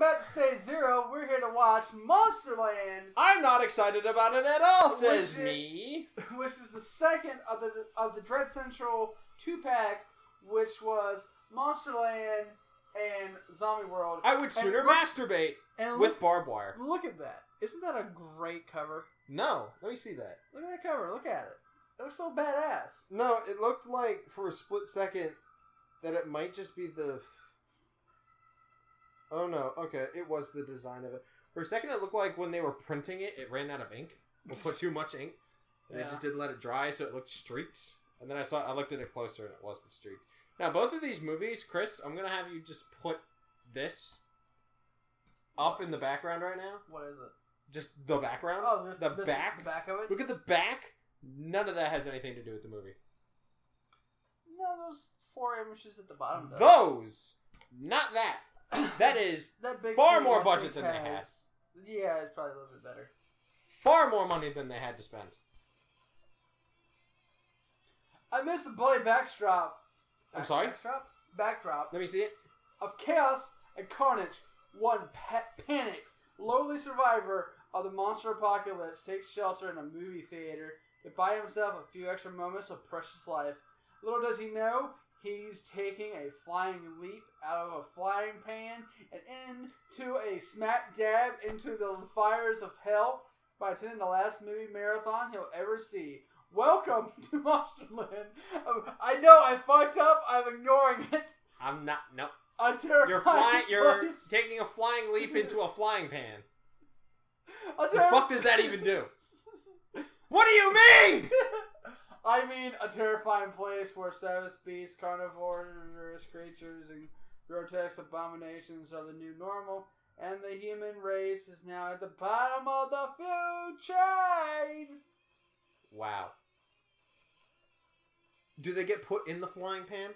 back to Stage Zero. We're here to watch Monsterland. I'm not excited about it at all, says me. Which is the second of the Dread Central two-pack, which was Monsterland and Zombie World. I would sooner masturbate with barbed wire. Look at that. Isn't that a great cover? No. Let me see that. Look at that cover. Look at it. It looks so badass. No, it looked like for a split second that it might just be the... Oh, no. Okay, it was the design of it. For a second, it looked like when they were printing it, it ran out of ink. Or put too much ink. And they just didn't let it dry, so it looked streaked. And then I looked at it closer, and it wasn't streaked. Now, both of these movies, Chris, I'm going to have you just put this up in the background right now. What is it? Just the background. Oh, this back. The back of it? Look at the back. None of that has anything to do with the movie. No, those four images at the bottom, though. Those! Not that. That is that big far more budget than they had. Yeah, it's probably a little bit better. Far more money than they had to spend. I missed the bloody backdrop. I'm sorry? Backdrop? Backdrop. Let me see it. Of chaos and carnage, one panicked, lowly survivor of the monster apocalypse takes shelter in a movie theater to buy himself a few extra moments of precious life. Little does he know... He's taking a flying leap out of a frying pan and into a smack dab into the fires of hell by attending the last movie marathon he'll ever see. Welcome to Monsterland. I know I fucked up. I'm ignoring it. I'm not. No. I'm terrified. You're taking a flying leap into a flying pan. What the fuck does that even do? What do you mean? I mean, a terrifying place where savage beasts, carnivorous creatures, and grotesque abominations are the new normal, and the human race is now at the bottom of the food chain. Wow. Do they get put in the flying pan?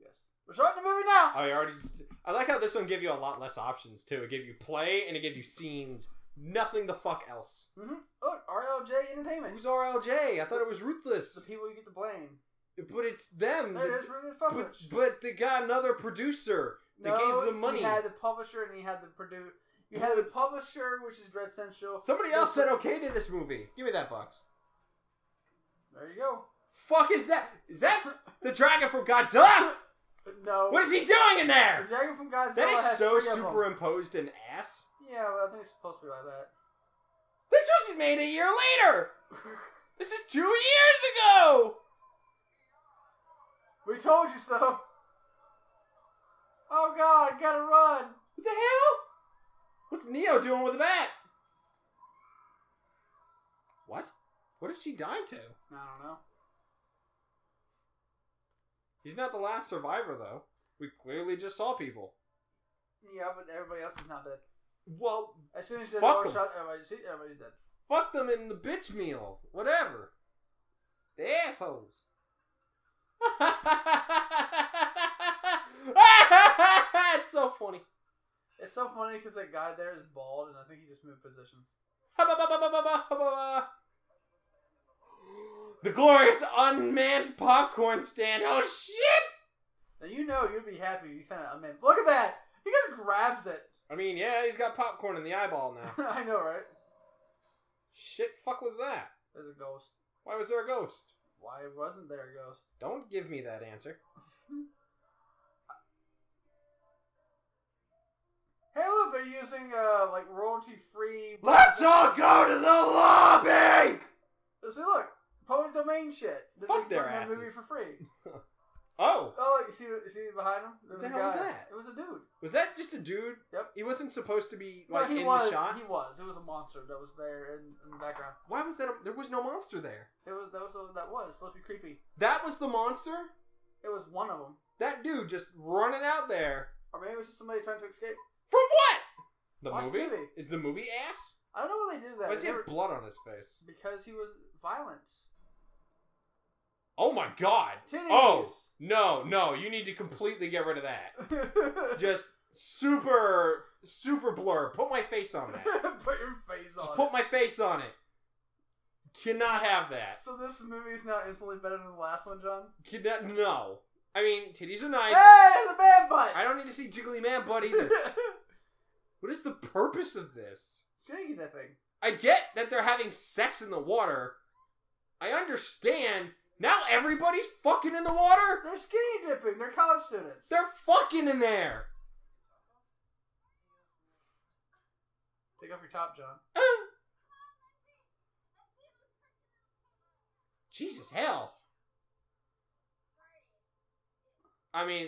Yes. We're starting the movie now. Oh, you already. I like how this one gave you a lot less options too. It gave you play and it gave you scenes. Nothing the fuck else. Mm-hmm. Oh, RLJ Entertainment. Who's RLJ? I thought it was Ruthless. The people you get to blame. But it's them. There it is, Ruthless Publishers. But they got another producer. They gave them money. You had the publisher and you had the producer. You had the publisher, which is Dread Central. Somebody else said okay to this movie. Give me that box. There you go. Fuck is that? Is that the dragon from Godzilla? No. What is he doing in there? The dragon from Godzilla. That is so superimposed an ass. Yeah, well, I think it's supposed to be like that. This was made a year later! This is 2 years ago! We told you so. Oh god, I gotta run. What the hell? What's Neo doing with the bat? What? What did she die to? I don't know. He's not the last survivor, though. We clearly just saw people. Yeah, but everybody else is not dead. Well, as soon as they fuck them. Shot, everybody's dead. Fuck them in the bitch meal. Whatever. The assholes. It's so funny. It's so funny because that guy there is bald and I think he just moved positions. The glorious unmanned popcorn stand. Oh, shit! Now, you know you'd be happy if you found an unmanned. Look at that! He just grabs it. I mean, yeah, he's got popcorn in the eyeball now. I know, right? Shit, fuck was that? There's a ghost. Why was there a ghost? Why wasn't there a ghost? Don't give me that answer. Hey, look, they're using, like, royalty-free... Let's all go to the lobby! See, look, public domain shit. Fuck their asses. That movie for free. Oh! Oh, look, you see behind him? What the hell was that? It was a dude. Was that just a dude? Yep. He wasn't supposed to be, like, in the shot? He was. It was a monster that was there in the background. Why was that? There was no monster there. That was supposed to be creepy. That was the monster? It was one of them. That dude just running out there. Or maybe it was just somebody trying to escape. From what? The movie? Is the movie ass? I don't know why they do that. Why does he have blood on his face? Because he was violent. Oh my god. Titties. Oh, no. You need to completely get rid of that. Just super blur. Put my face on that. Put your face on it. Just put my face on it. Cannot have that. So this movie is now instantly better than the last one, John? No. I mean, titties are nice. Hey, it's a man butt! I don't need to see jiggly man butt either. What is the purpose of this? Shaking that thing. I get that they're having sex in the water. I understand. Now everybody's fucking in the water? They're skinny dipping. They're college students. They're fucking in there. Take off your top, John. Jesus hell. I mean,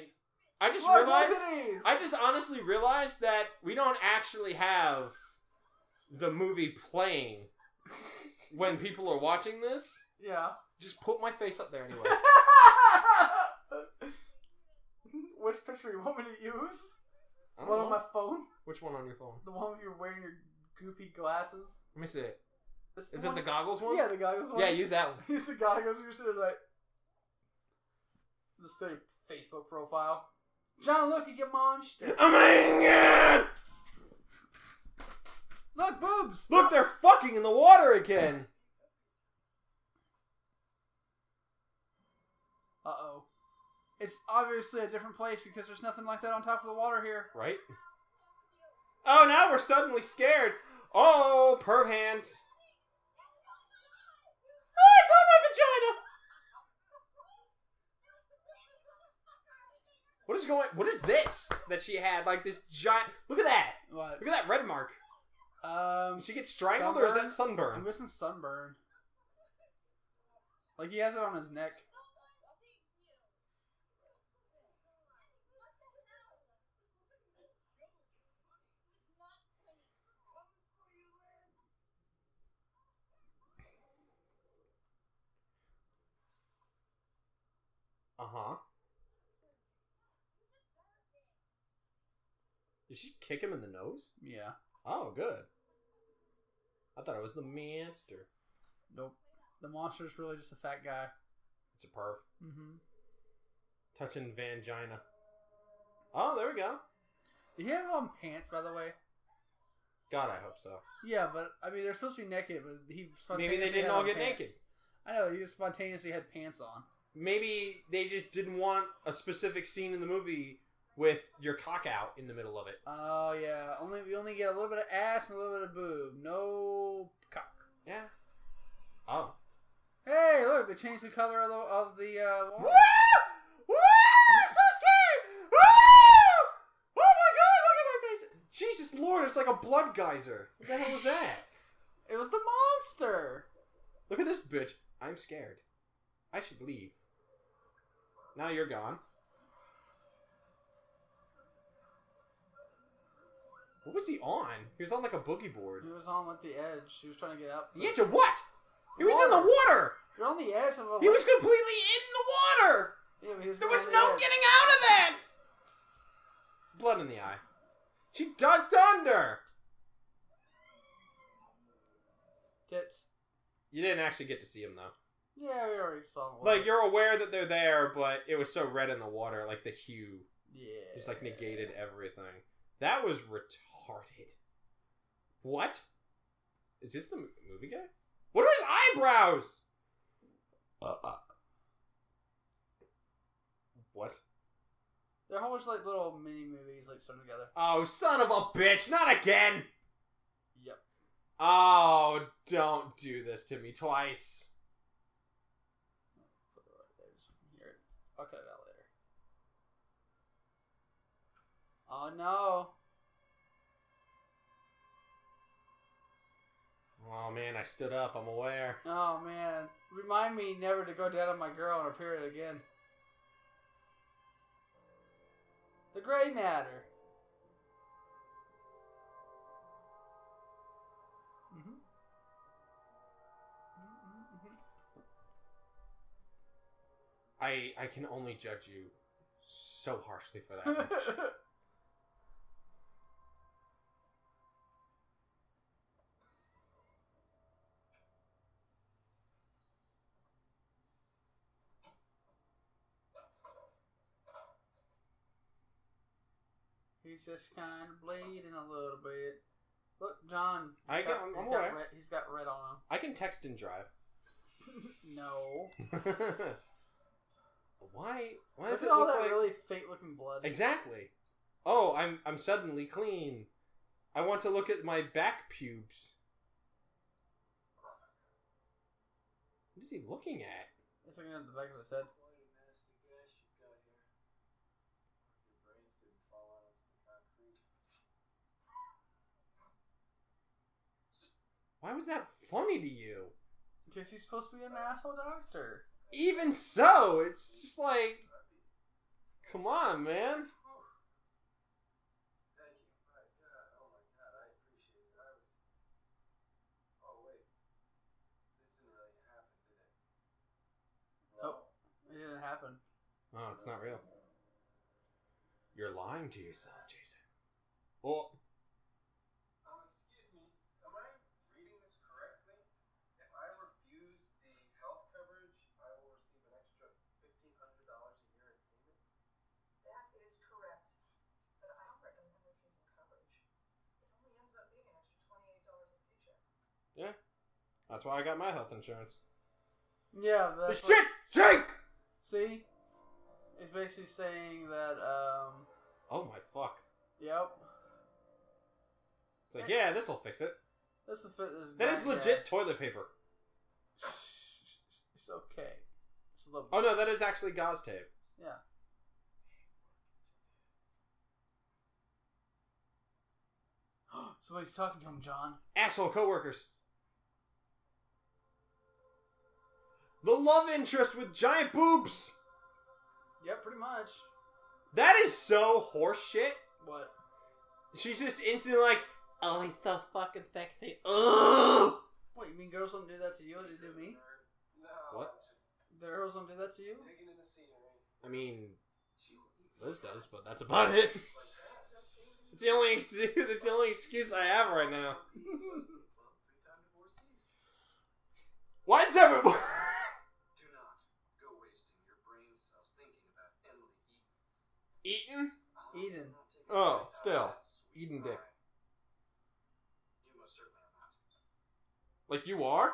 I just honestly realized that we don't actually have the movie playing when people are watching this. Yeah. Just put my face up there anyway. Which picture you want me to use? The one on my phone? Which one on your phone? The one where you're wearing your goopy glasses. Let me see it. Is it the goggles one? Yeah, the goggles one. Yeah, use that one. Use the goggles. You're sitting like... This thing. Facebook profile. John, look at your monster. Amazing! Look, boobs. Look, they're fucking in the water again. Uh-oh. It's obviously a different place because there's nothing like that on top of the water here. Right? Oh, now we're suddenly scared. Oh, perv hands. Oh, it's on my vagina. What is going? What is this that she had? Like this giant. Look at that. What? Look at that red mark. Did she get strangled sunburn? Or is that sunburn? I'm missing sunburn. Like he has it on his neck. Uh huh. Did she kick him in the nose? Yeah. Oh, good. I thought it was the monster. Nope. The monster's really just a fat guy. It's a perv. Mm-hmm. Touching Vangina. Oh, there we go. Did he have on pants, by the way? God, I hope so. Yeah, but, I mean, they're supposed to be naked, but he spontaneously maybe they didn't all get pants. Naked. I know, he just spontaneously had pants on. Maybe they just didn't want a specific scene in the movie... with your cock out in the middle of it. Oh, yeah. We only get a little bit of ass and a little bit of boob. No cock. Yeah. Oh. Hey, look. They changed the color of the water. Woo! Woo! I'm so scared! Woo! Oh, my God. Look at my face. Jesus, Lord. It's like a blood geyser. What the hell was that? It was the monster. Look at this bitch. I'm scared. I should leave. Now you're gone. What was he on? He was on like a boogie board. He was on like the edge. He was trying to get out. The edge of what? He was in the water. You're on the edge of a. He was completely in the water. Yeah, but he was there was no getting out of that. Blood in the eye. She ducked under. Tits. You didn't actually get to see him though. Yeah, we already saw him. Like you're aware that they're there, but it was so red in the water, like the hue. Yeah. Just like negated everything. That was retarded. What? Is this the movie guy? What are his eyebrows? What? They're almost like little mini movies like sewn together. Oh, son of a bitch. Not again. Yep. Oh, don't do this to me twice. I'll cut it out. Oh no. Oh man, I stood up. I'm aware. Oh man. Remind me never to go down on my girl in a period again. The gray matter. Mm-hmm. Mm-hmm. I can only judge you so harshly for that. He's just kind of bleeding a little bit. Look, John. He's got red on him. I can text and drive. No. Why does it look like... really fake-looking blood. Exactly. Oh, I'm suddenly clean. I want to look at my back pubes. What is he looking at? He's looking at the back of his head. Why was that funny to you? Because he's supposed to be an asshole doctor. Even so, it's just like, come on, man. It didn't happen. Oh, it's not real. You're lying to yourself, Jason. Oh. Excuse me. Am I reading this correctly? If I refuse the health coverage, I will receive an extra $1,500 a year in payment. That is correct. But I don't recommend refusing coverage. It only ends up being an extra $28 a paycheck. Yeah. That's why I got my health insurance. Yeah, that's the shit! See? It's basically saying that, oh my fuck. Yep. It's like, yeah, this'll fix it. This'll fix it. That is legit toilet paper. It's okay. It's a little bit. Oh no, that is actually gauze tape. Yeah. Somebody's talking to him, John. Asshole coworkers. The love interest with giant boobs! Yeah, pretty much. That is so horseshit. What? She's just instantly like, oh, he's so fucking sexy. Ugh! What, you mean girls don't do that to you? They do me? No. What? The girls don't do that to you? I mean, Liz does, but that's about it. It's the only excuse I have right now. Why is everybody... Eaten? Eden. Oh, still. Eden dick. Like you are?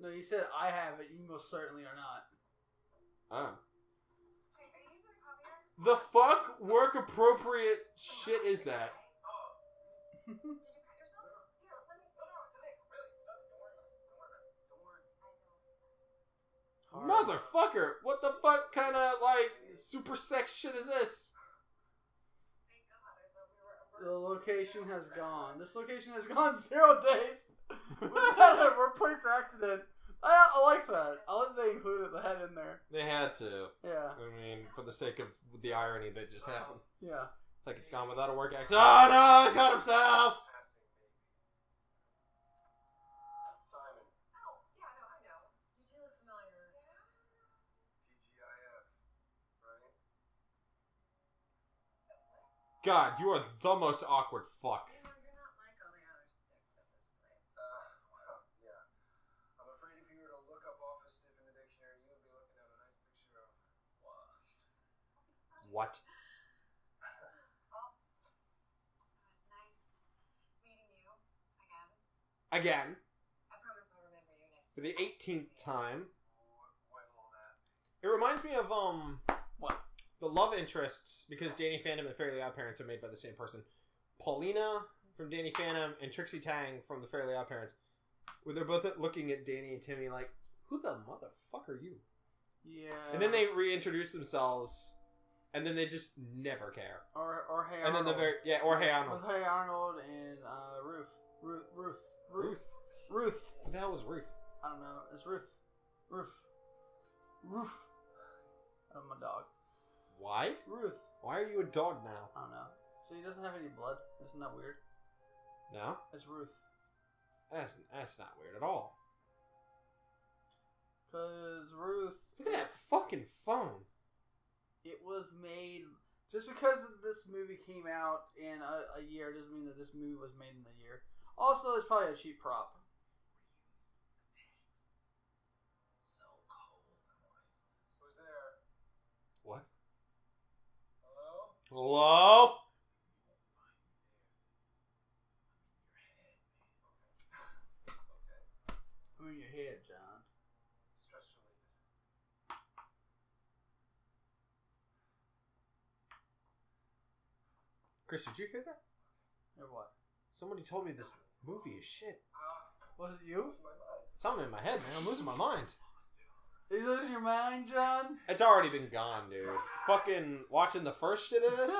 No, you said I have it. You most certainly are not. Oh. Wait, are you using the copier? The fuck work appropriate shit is that? Did you cut yourself? Here, let me see. Motherfucker! What the fuck kind of, like, super sex shit is this? The location has gone. This location has gone 0 days. We've had a workplace accident. I like that. I like that they included the head in there. They had to. Yeah. I mean, for the sake of the irony that just happened. Yeah. It's like it's gone without a work accident. Oh, no! He got himself! God, you are the most awkward fuck. You're not like all the other sticks at this place. Well, yeah. I'm afraid if you were to look up office stick in the dictionary, you would be looking at a nice picture of what? Well, it was nice meeting you again. Again? I promise I'll remember you next time. For the 18th time. It reminds me of, what? The love interests, because Danny Phantom and Fairly Oddparents are made by the same person. Paulina from Danny Phantom and Trixie Tang from the Fairly Oddparents, where they're both looking at Danny and Timmy like, who the motherfuck are you? Yeah. And then they reintroduce themselves, and then they just never care. Or Hey Arnold. And then the very, yeah, or Hey Arnold. With Hey Arnold and Ruth. What the hell was Ruth? I don't know. It's Ruth. Ruth. I'm a dog. Why? Ruth. Why are you a dog now? I don't know. So he doesn't have any blood. Isn't that weird? No? It's Ruth. That's not weird at all. Because Ruth... Look at that fucking phone. It was made... Just because this movie came out in a year doesn't mean that this movie was made in a year. Also, it's probably a cheap prop. Hello? I'm in your head, John. Stress related. Chris, did you hear that? Or what? Somebody told me this movie is shit. Was it you? Something in my head, man. I'm losing my mind. Are you losing your mind, John? It's already been gone, dude. Fucking watching the first shit of this.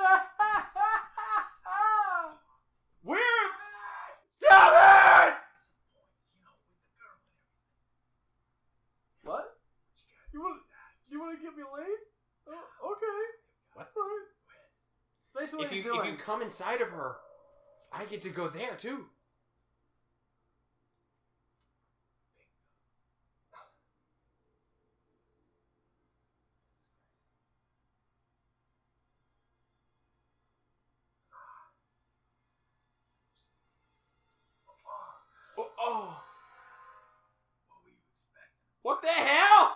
Weird. Stop it! What? You want to get me laid? Oh, okay. What? Basically, if you come inside of her, I get to go there too. Oh! What the hell?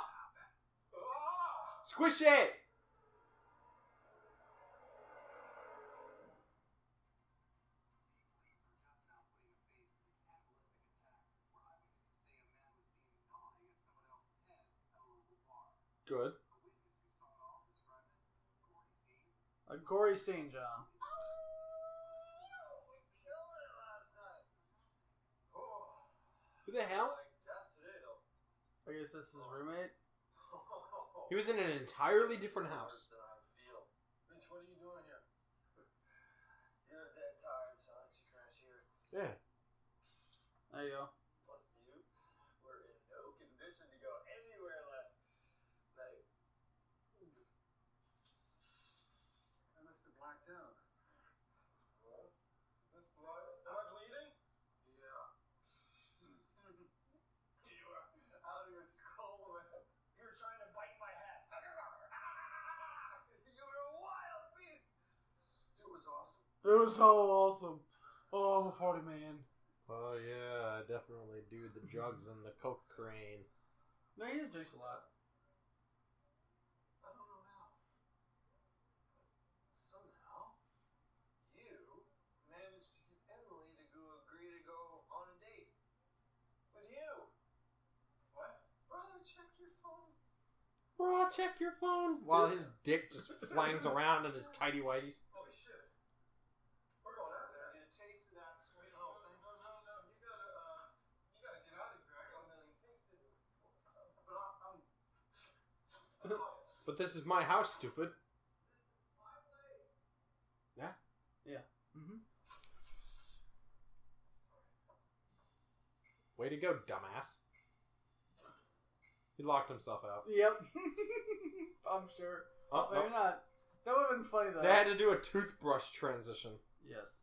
Squish it! Good. A gory scene, John. Who the hell? I guess this is his roommate. He was in an entirely different house. Bitch, what are you doing here? You're dead tired, so let's crash here. Yeah. There you go. Plus you, we're in no condition to go anywhere last night. I must have blacked out. Is this blood? Am I bleeding? Yeah. You are out of your skull, man. You were trying to bite my head. You were a wild beast. It was awesome. It was so awesome. Oh, I'm a party man. Oh yeah, I definitely do the drugs and the coke crane. No, he just drinks a lot. I don't know how. Somehow, you managed to get Emily to agree to go on a date. With you. What? Brother, check your phone. Bro, check your phone. While his dick just flames around in his tighty whities. Holy shit. We're going out there. Get a taste of that sweet home. But this is my house, stupid. Yeah? Yeah. Mm-hmm. Way to go, dumbass. He locked himself out. Yep. I'm sure. Oh, maybe not. That would have been funny, though. They had to do a toothbrush transition. Yes.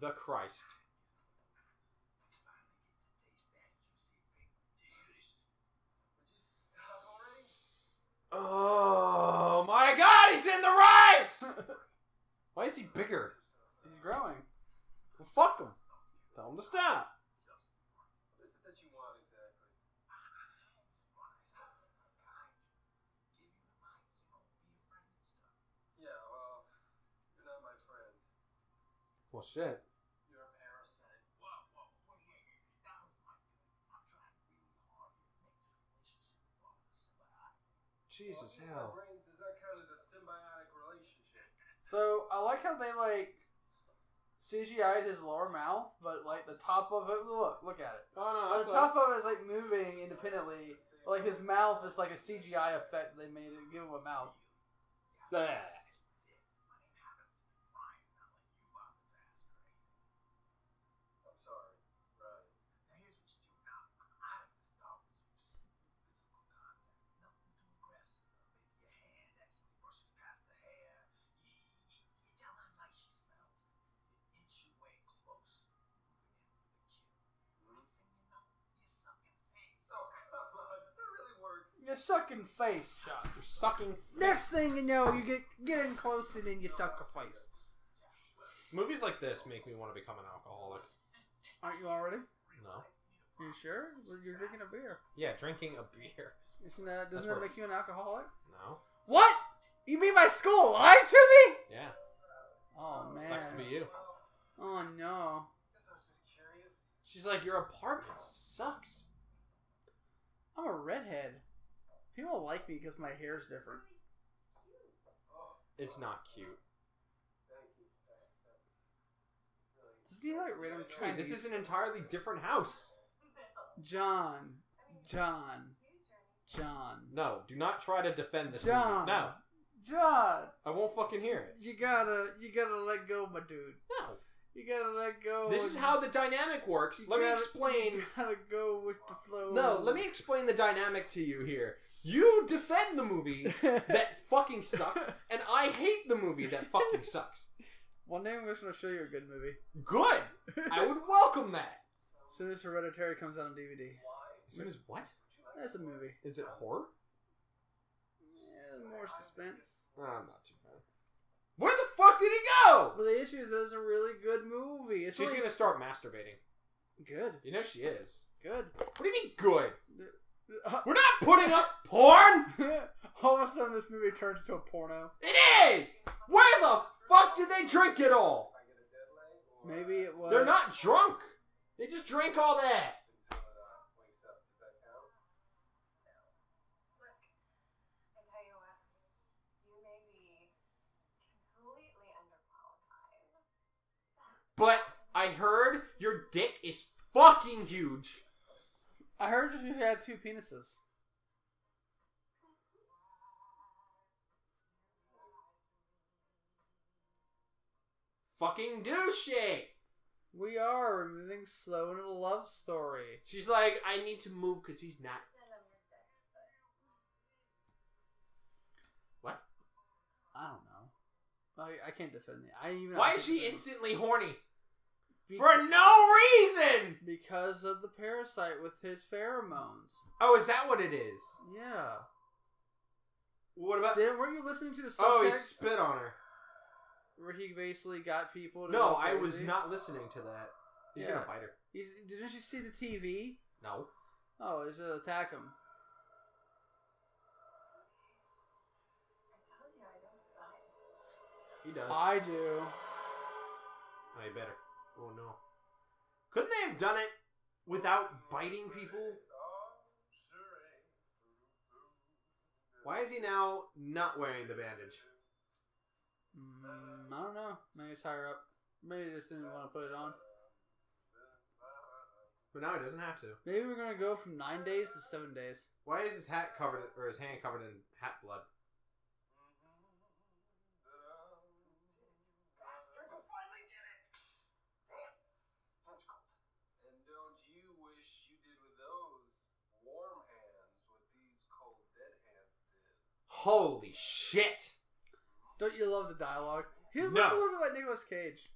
The Christ. Oh my God! He's in the rice. Why is he bigger? He's growing. Well, fuck him. Tell him to stop. What is it that you want exactly? Yeah, well, you're not my friend. Well, shit. You're a parasite. Jesus, hell. So, I like how they, like, CGI'd his lower mouth, but, like, the top of it, look at it. Oh, no, that's the top of it is, like, moving independently. Like, his mouth is, like, a CGI effect they made to give him a mouth. Blech. Your sucking face shot. You're sucking. Next thing you know, you get in close and then you suck a face. Movies like this make me want to become an alcoholic. Aren't you already? No. You sure? You're drinking a beer. Yeah, drinking a beer. Doesn't that make you an alcoholic? No. What? You mean my school lied to me? Yeah. Oh man. Sucks to be you. Oh no. She's like, your apartment sucks. I'm a redhead. People like me because my hair's different. It's not cute. see how I read? I'm trying. This is an entirely different house. John. No, do not try to defend this. John. No. John. I won't fucking hear it. You gotta let go, my dude. No. You gotta let go. This is how the dynamic works. Let me explain. You gotta go with the flow. No, let me explain the dynamic to you here. You defend the movie that fucking sucks, and I hate the movie that fucking sucks. One day I'm going to show you a good movie. Good! I would welcome that! As soon as Hereditary comes out on DVD. As soon as what? That's a movie. Is it horror? Yeah, more suspense. Oh, I'm not too bad. Where the fuck did he go? Well, the issue is that it's a really good movie. She's going to start masturbating. Good. You know she is. Good. What do you mean good? We're not putting up porn! All of a sudden this movie turns into a porno. It is! Where the fuck did they drink it all? Maybe it was... They're not drunk. They just drank all that. But I heard your dick is fucking huge. I heard you had two penises. Fucking douchey. We are removing slow into a love story. She's like, I need to move because he's not. What? I don't know. I can't defend it. Why is she instantly horny? For no reason! Because of the parasite with his pheromones. Oh, is that what it is? Yeah. What about... Weren't you listening to the subtext? Oh, he spit on her. Where he basically got people to... No, I was not listening to that. He's going to bite her. Didn't you see the TV? No. Oh, he's going to attack him. He does. I do. Oh, you better. Oh no. Couldn't they have done it without biting people? Why is he now not wearing the bandage? I don't know. Maybe it's higher up. Maybe he just didn't want to put it on. But now he doesn't have to. Maybe we're going to go from 9 days to 7 days. Why is his hat covered, or his hand covered in hat blood? Holy shit! Don't you love the dialogue? He looks a little bit like Nicolas Cage.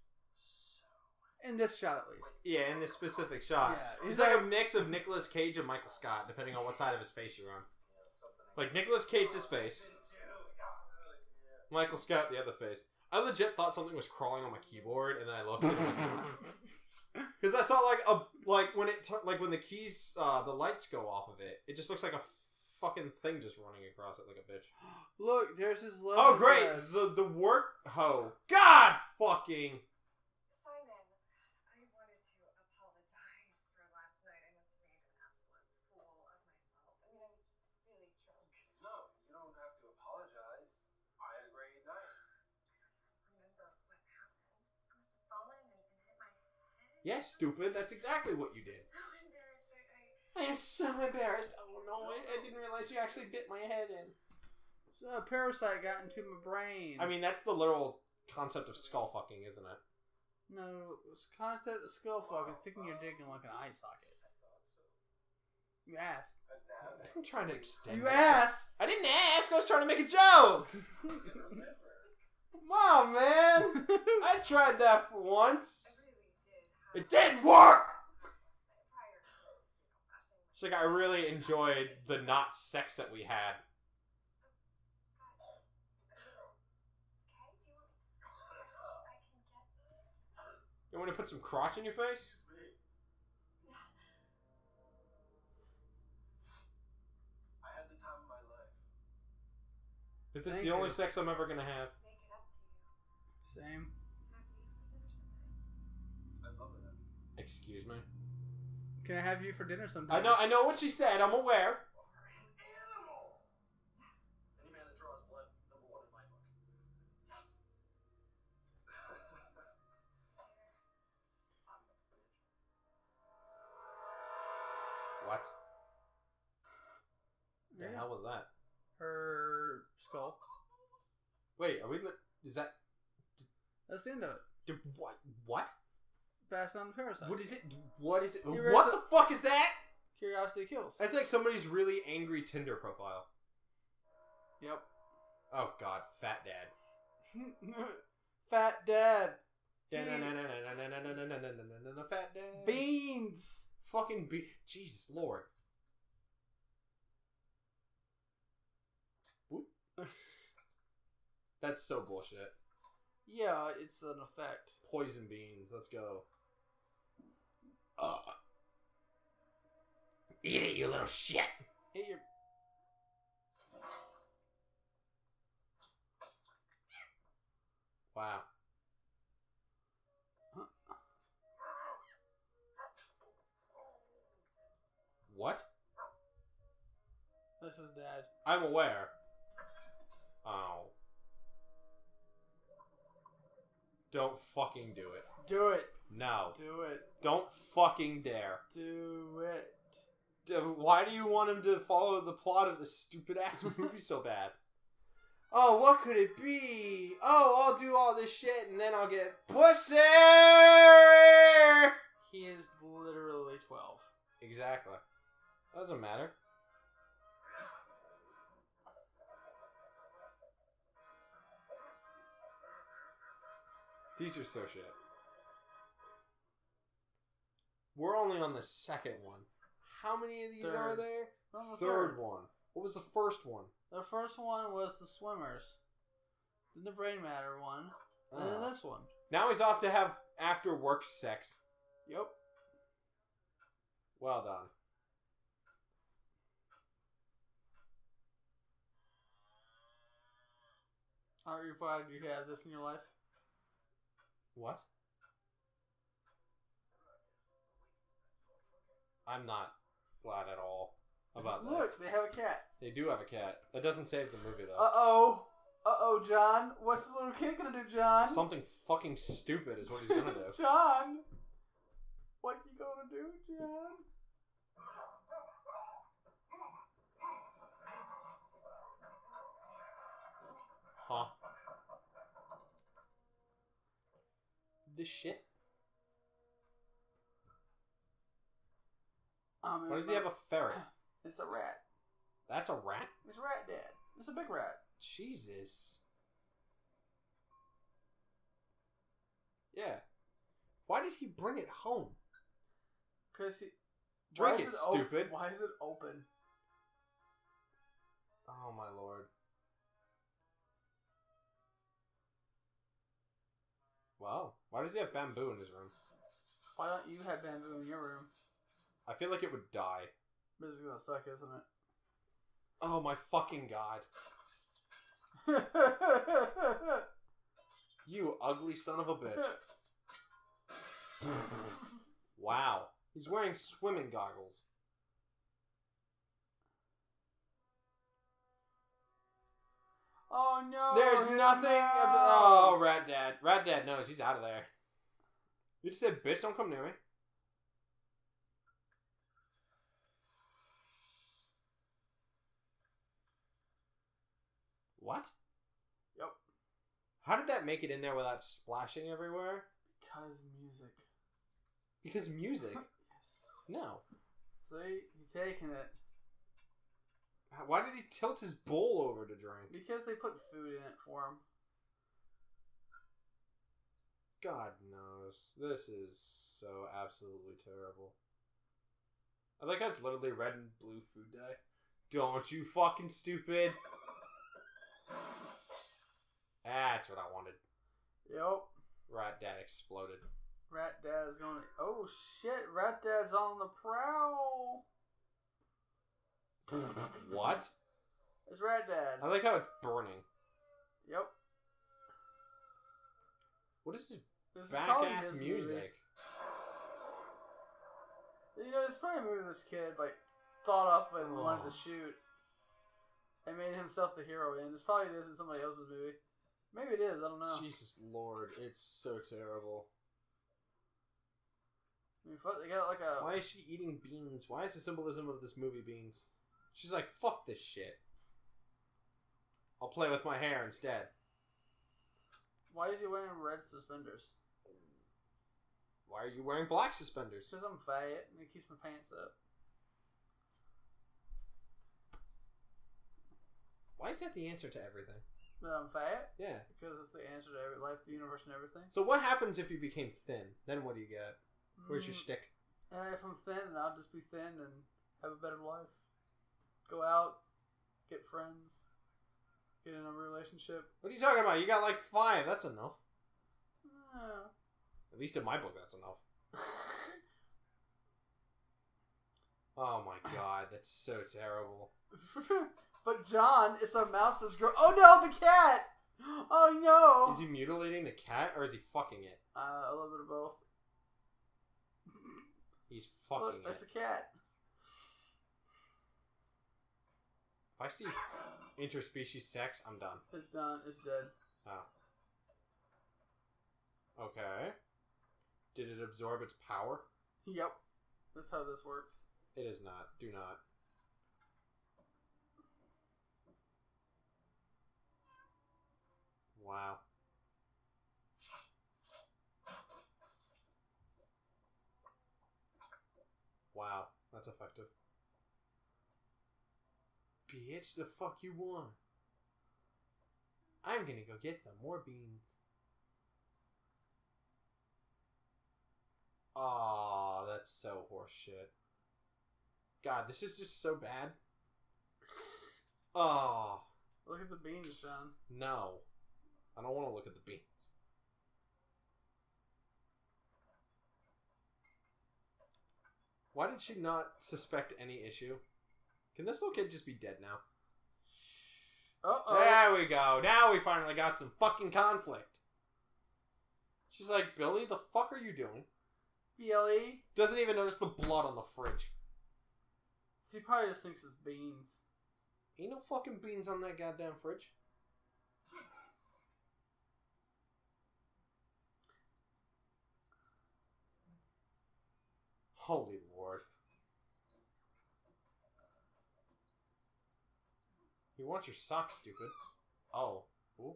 In this shot, at least. Yeah, in this specific shot. Yeah, he's like a mix of Nicolas Cage and Michael Scott, depending on what side of his face you're on. Like, Nicolas Cage's his face. Michael Scott, the other face. I legit thought something was crawling on my keyboard, and then I looked and it was not. Because I saw, when the keys, the lights go off of it, it just looks like a fucking thing just running across it like a bitch. Look, there's his love. Oh, great. The work hoe. God fucking. Simon, I wanted to apologize for last night. I must have made an absolute fool of myself. I mean, I was really drunk. No, you don't have to apologize. I had a great night. I don't remember what happened. I must have fallen and hit my head. Yes, stupid. That's exactly what you did. I am so embarrassed. Oh no, I didn't realize you actually bit my head in. So a parasite got into my brain. I mean, that's the literal concept of skull fucking, isn't it? No, it's the concept of skull fucking sticking your dick in like an eye socket. You asked. I'm trying to extend. You asked. I didn't ask. I was trying to make a joke. Come on, man. I tried that for once. It didn't work. Like, I really enjoyed the not sex that we had. You want to put some crotch in your face? I had the time of my life. Is this the only sex I'm ever gonna have? Same. Excuse me. Can I have you for dinner sometime? I know what she said. I'm aware. Animal. Any man that draws blood, #1 in my book. Yes. What? Yeah. The hell was that? Her skull. Wait, are we... Is that... That's the end of it. What? Based on the parasite. What is it? What the fuck is that? Curiosity kills. That's like somebody's really angry Tinder profile. Yep. Oh, God. Fat Dad. Fat Dad. Fat Dad. Beans. Fucking beans. Jesus Lord. That's so bullshit. Yeah, it's an effect. Poison beans. Let's go. Eat it, you little shit. Eat your... Wow. Huh. What? This is Dad. I'm aware. Oh. Don't fucking do it. Do it. No. Do it. Don't fucking dare. Do it. Why do you want him to follow the plot of this stupid ass movie so bad? Oh, what could it be? Oh, I'll do all this shit and then I'll get pussy! He is literally 12. Exactly. Doesn't matter. These are so shit. We're only on the second one. How many of these are there? Third one. What was the first one? The first one was the swimmers. Then the brain matter one. And then this one. Now he's off to have after work sex. Yep. Well done. Aren't you glad you have this in your life? What? I'm not glad at all about this. Look, they have a cat. They do have a cat. That doesn't save the movie, though. Uh-oh. Uh-oh, John. What's the little kid gonna do, John? Something fucking stupid is what he's gonna do. John! What you gonna do, John? Huh. This shit. Why does he have a ferret? It's a rat. That's a rat? It's a rat, Dad. It's a big rat. Jesus. Yeah. Why did he bring it home? Because he... Drink it, stupid. Why is it open? Oh, my Lord. Wow. Why does he have bamboo in his room? Why don't you have bamboo in your room? I feel like it would die. This is gonna suck, isn't it? Oh my fucking God. You ugly son of a bitch. Wow. He's wearing swimming goggles. Oh no! There's nothing. Oh, Rat Dad. Rat Dad knows he's out of there. You just said, "Bitch, don't come near me." What? Yep. How did that make it in there without splashing everywhere? Because music. Because music? Yes. No. See, you're taking it. Why did he tilt his bowl over to drink? Because they put food in it for him. God knows. This is so absolutely terrible. I like how it's literally red and blue food dye. Don't you fucking stupid. That's what I wanted. Yep. Rat Dad exploded. Rat Dad is going to... Oh shit, Rat Dad's on the prowl. What? It's Rat Dad. I like how it's burning. Yep. What is this back-ass music? You know, it's probably a movie this kid like thought up and wanted to shoot and made himself the hero in. This probably isn't somebody else's movie. Maybe it is, I don't know. Jesus Lord, it's so terrible. They got like a... Why is she eating beans? Why is the symbolism of this movie beans? She's like, fuck this shit. I'll play with my hair instead. Why is he wearing red suspenders? Why are you wearing black suspenders? Because I'm fat and it keeps my pants up. Why is that the answer to everything? That I'm fat? Yeah. Because it's the answer to every life, the universe, and everything. So what happens if you became thin? Then what do you get? Where's your shtick? If I'm thin, I'll just be thin and have a better life. Go out, get friends, get in a relationship. What are you talking about? You got like 5. That's enough. At least in my book, that's enough. Oh my god, that's so terrible. But John, it's a mouse that's growing. Oh no, the cat! Oh no! Is he mutilating the cat or is he fucking it? A little bit of both. He's fucking Look, that's it. That's a cat. If I see interspecies sex, I'm done. It's done. It's dead. Oh. Okay. Did it absorb its power? Yep. That's how this works. It is not. Do not. Wow. Wow, that's effective. Bitch, the fuck you want? I'm gonna go get them. More beans. Aw, that's so horseshit. God, this is just so bad. Aw. Look at the beans, Sean. No. I don't want to look at the beans. Why did she not suspect any issue? Can this little kid just be dead now? Uh-oh. There we go. Now we finally got some fucking conflict. She's like, Billy, the fuck are you doing? Billy. Doesn't even notice the blood on the fridge. She probably just thinks it's beans. Ain't no fucking beans on that goddamn fridge. Holy Lord. You want your socks, stupid. Oh. Ooh.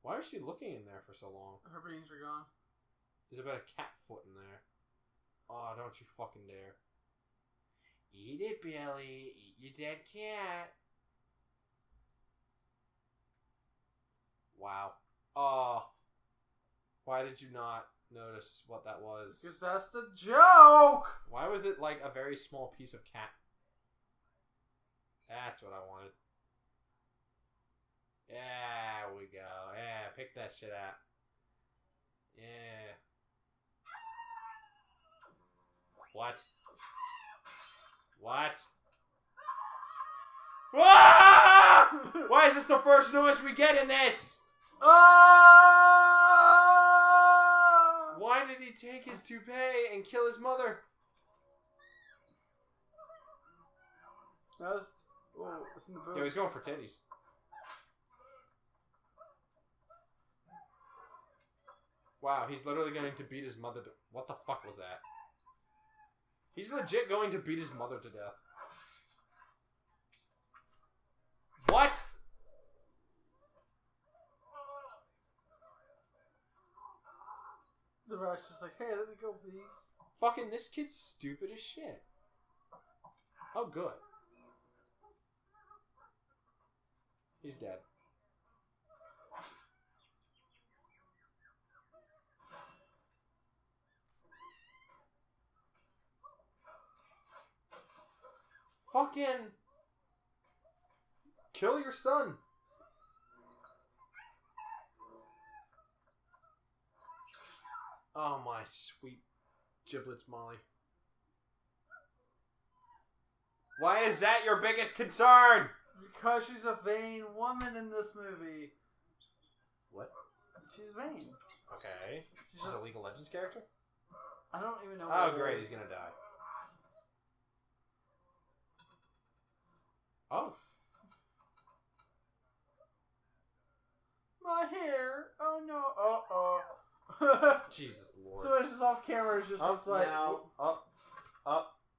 Why is she looking in there for so long? Her beans are gone. There's about a cat foot in there. Oh, don't you fucking dare. Eat it, Billy. Eat your dead cat. Wow. Oh. Why did you not notice what that was? Because that's the joke! Why was it like a very small piece of cat? That's what I wanted. Yeah, we go. Yeah, pick that shit out. Yeah. What? What? Ah! Why is this the first noise we get in this? Ah! Why did he take his toupee and kill his mother? That was... Oh, it's in the boots. Yeah, he's going for titties. Wow, he's literally going to beat his mother to... What the fuck was that? He's legit going to beat his mother to death. What? The rat's just like, hey, let me go, please. Fucking, this kid's stupid as shit. Oh, good. He's dead. Fucking... Kill your son. Oh, my sweet giblets, Molly. Why is that your biggest concern? Because she's a vain woman in this movie. What? She's vain. Okay. She's a League of Legends character? I don't even know. Oh, great. He's going to die. Oh. My hair. Oh, no. Jesus Lord. So it's just off camera. It's just up, it's like now, up,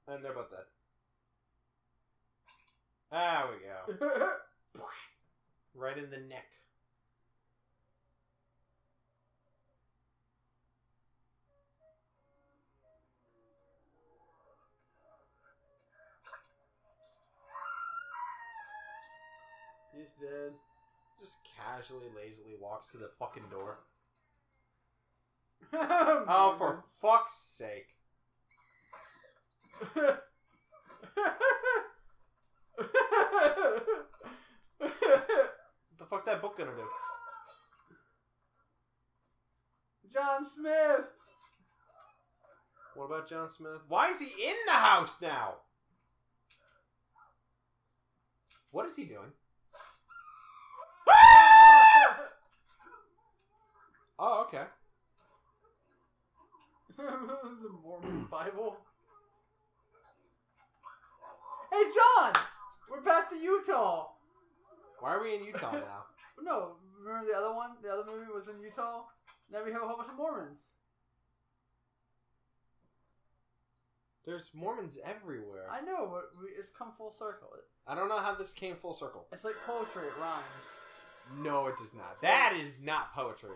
and they're both dead. There we go. Right in the neck. He's dead. Just casually, lazily walks to the fucking door. Oh, for fuck's sake. What the fuck that book gonna do? John Smith! What about John Smith? Why is he in the house now? What is he doing? Oh, okay. The Mormon Bible. Hey, John! We're back to Utah! Why are we in Utah now? No, remember the other one? The other movie was in Utah? Now we have a whole bunch of Mormons. There's Mormons everywhere. I know, but it's come full circle. I don't know how this came full circle. It's like poetry, it rhymes. No, it does not. That is not poetry.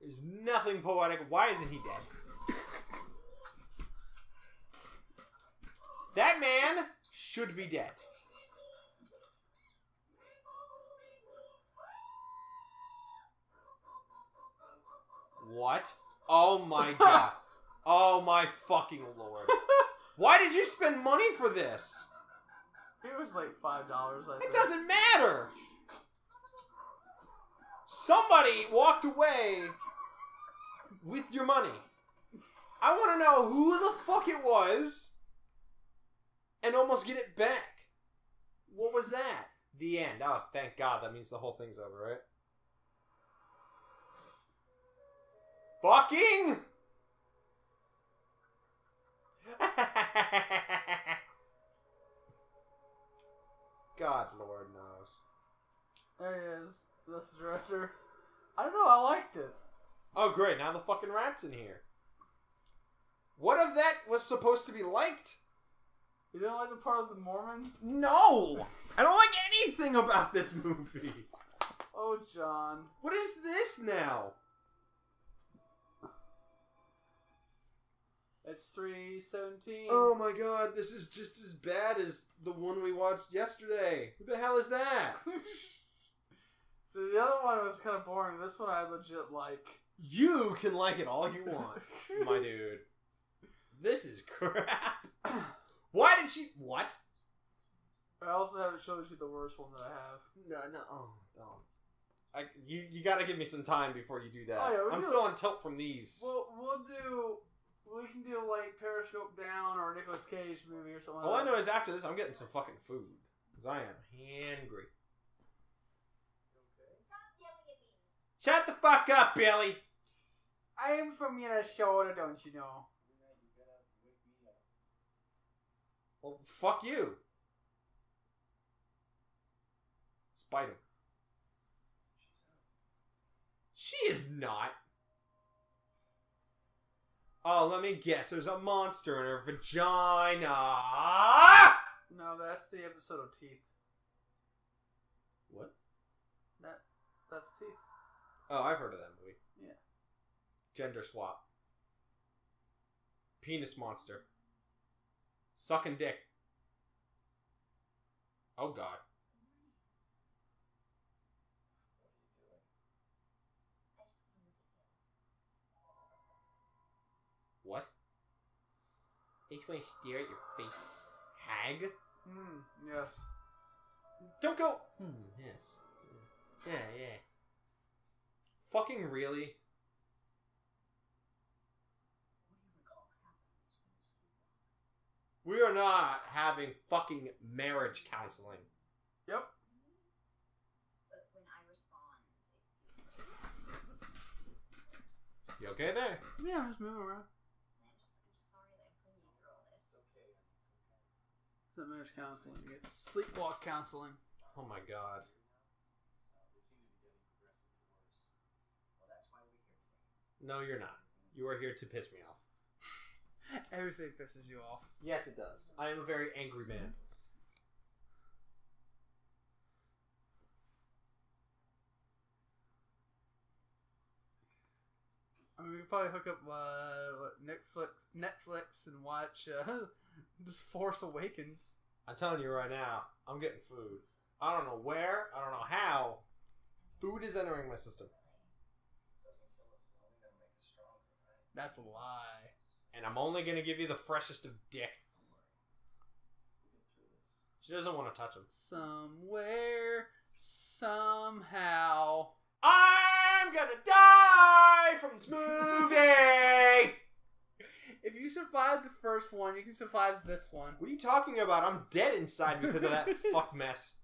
There's nothing poetic. Why isn't he dead? That man should be dead. What? Oh my god. Oh my fucking lord. Why did you spend money for this? It was like $5, I think. It doesn't matter. Somebody walked away with your money. I want to know who the fuck it was and almost get it back. What was that? The end. Oh, thank God. That means the whole thing's over, right? Fucking! God, Lord knows. There he is. That's the director. I don't know, I liked it. Oh great, now the fucking rat's in here. What if that was supposed to be liked? You didn't like the part of the Mormons? No! I don't like anything about this movie. Oh, John. What is this now? It's 3:17. Oh my god, this is just as bad as the one we watched yesterday. Who the hell is that? So the other one was kind of boring. This one I legit like. You can like it all you want, my dude. This is crap. Why did she... What? I also haven't shown you the worst one that I have. No, oh, don't. You gotta give me some time before you do that. Oh, yeah, I'm still on tilt from these. Well, we can do like Periscope Down or a Nicolas Cage movie or something. All I know is after this I'm getting some fucking food. Because I am hangry. Shut the fuck up, Billy! I am from Minnesota, don't you know? Well, fuck you. Spider. She is not. Oh, let me guess. There's a monster in her vagina. No, that's the episode of Teeth. What? That's Teeth. Oh, I've heard of that movie. Yeah. Gender swap. Penis monster. Sucking dick. Oh, God. What? I just want to stare at your face. Hag? Hmm, yes. Don't go... Hmm, yes. Yeah. Fucking really? We are not having fucking marriage counseling. Yep. You okay there? Yeah, I'm just moving around. It's not marriage counseling. It's sleepwalk counseling. Oh my god. No, you're not. You are here to piss me off. Everything pisses you off. Yes, it does. I am a very angry man. I mean, we could probably hook up Netflix and watch this Force Awakens. I'm telling you right now, I'm getting food. I don't know where, I don't know how. Food is entering my system. Doesn't kill us, it's only gonna make us stronger, right? That's a lie. And I'm only gonna give you the freshest of dick. Don't worry. We'll get through this. She doesn't want to touch him. Somewhere, somehow. I'm gonna die from this movie! If you survived the first one, you can survive this one. What are you talking about? I'm dead inside because of that fuck mess.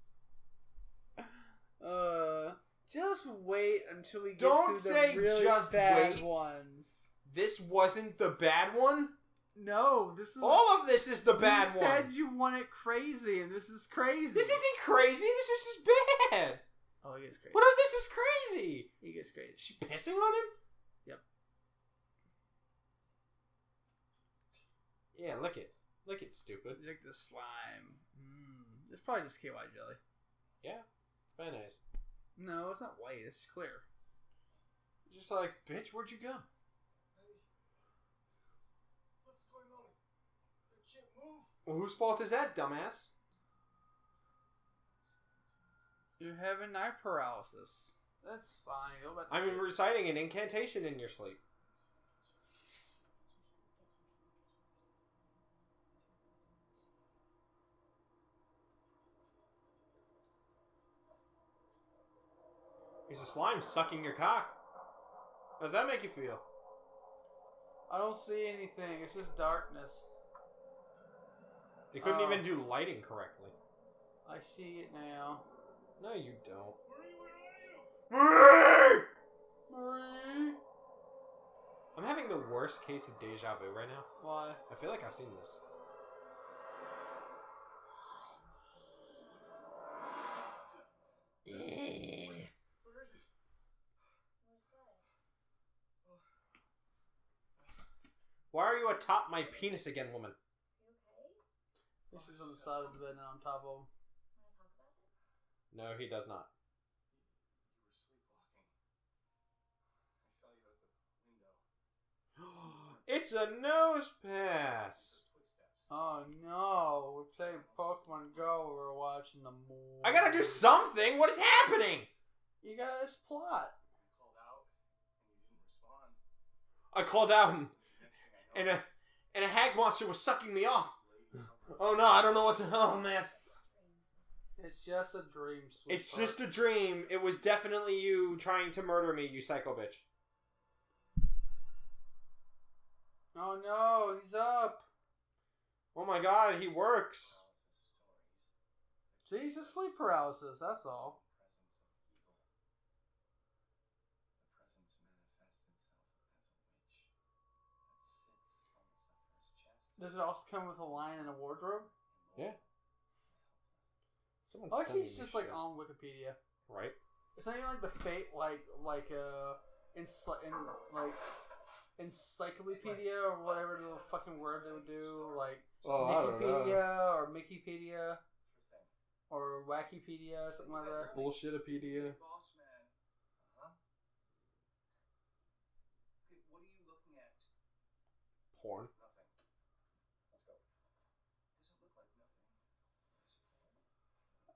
Just wait until we get through the really bad ones. This wasn't the bad one? No, this is... All of this is the bad one. You said you want it crazy, and this is crazy. This isn't crazy. This is just bad. Oh, he gets crazy. What if this is crazy? He gets crazy. Is she pissing on him? Yep. Yeah, lick it. Lick it, stupid. Lick the slime. It's probably just KY jelly. Yeah, it's mayonnaise. No, it's not white. It's clear. It's just like, bitch, where'd you go? Hey, what's going on? They can't move. Well, whose fault is that, dumbass? You're having eye paralysis. That's fine. I'm reciting an incantation in your sleep. He's a slime sucking your cock. How does that make you feel? I don't see anything. It's just darkness. They couldn't even do lighting correctly. I see it now. No, you don't. Marie, where are you? Marie! Marie! I'm having the worst case of deja vu right now. Why? I feel like I've seen this. Where is it? Where's that? Why are you atop my penis again, woman? You okay? This is on the side of the bed and on top of him. No, he does not. You were sleepwalking. I saw you at the window. It's a nose pass! Oh no, we're playing Pokemon Go, we're watching the movie. I gotta do something! What is happening? You got this plot. I called out, and you didn't respond. I called out, and a hag monster was sucking me off. Oh no, I don't know what to... Oh man. It's just a dream, sweetheart. It's just a dream. It was definitely you trying to murder me, you psycho bitch. Oh no, he's up. Oh my god, he works. Jesus, sleep paralysis, that's all. The presence manifests itself as a witch that sits on the sufferer's chest. Does it also come with a lion and a wardrobe? Yeah. Someone's like he's just like on Wikipedia, right? It's not even like the fate, like encyclopedia or whatever the fucking word they would do, like Wikipedia or Mickeypedia or Wackypedia or something like that. Bullshitopedia. Boss man, what are you looking at? Porn.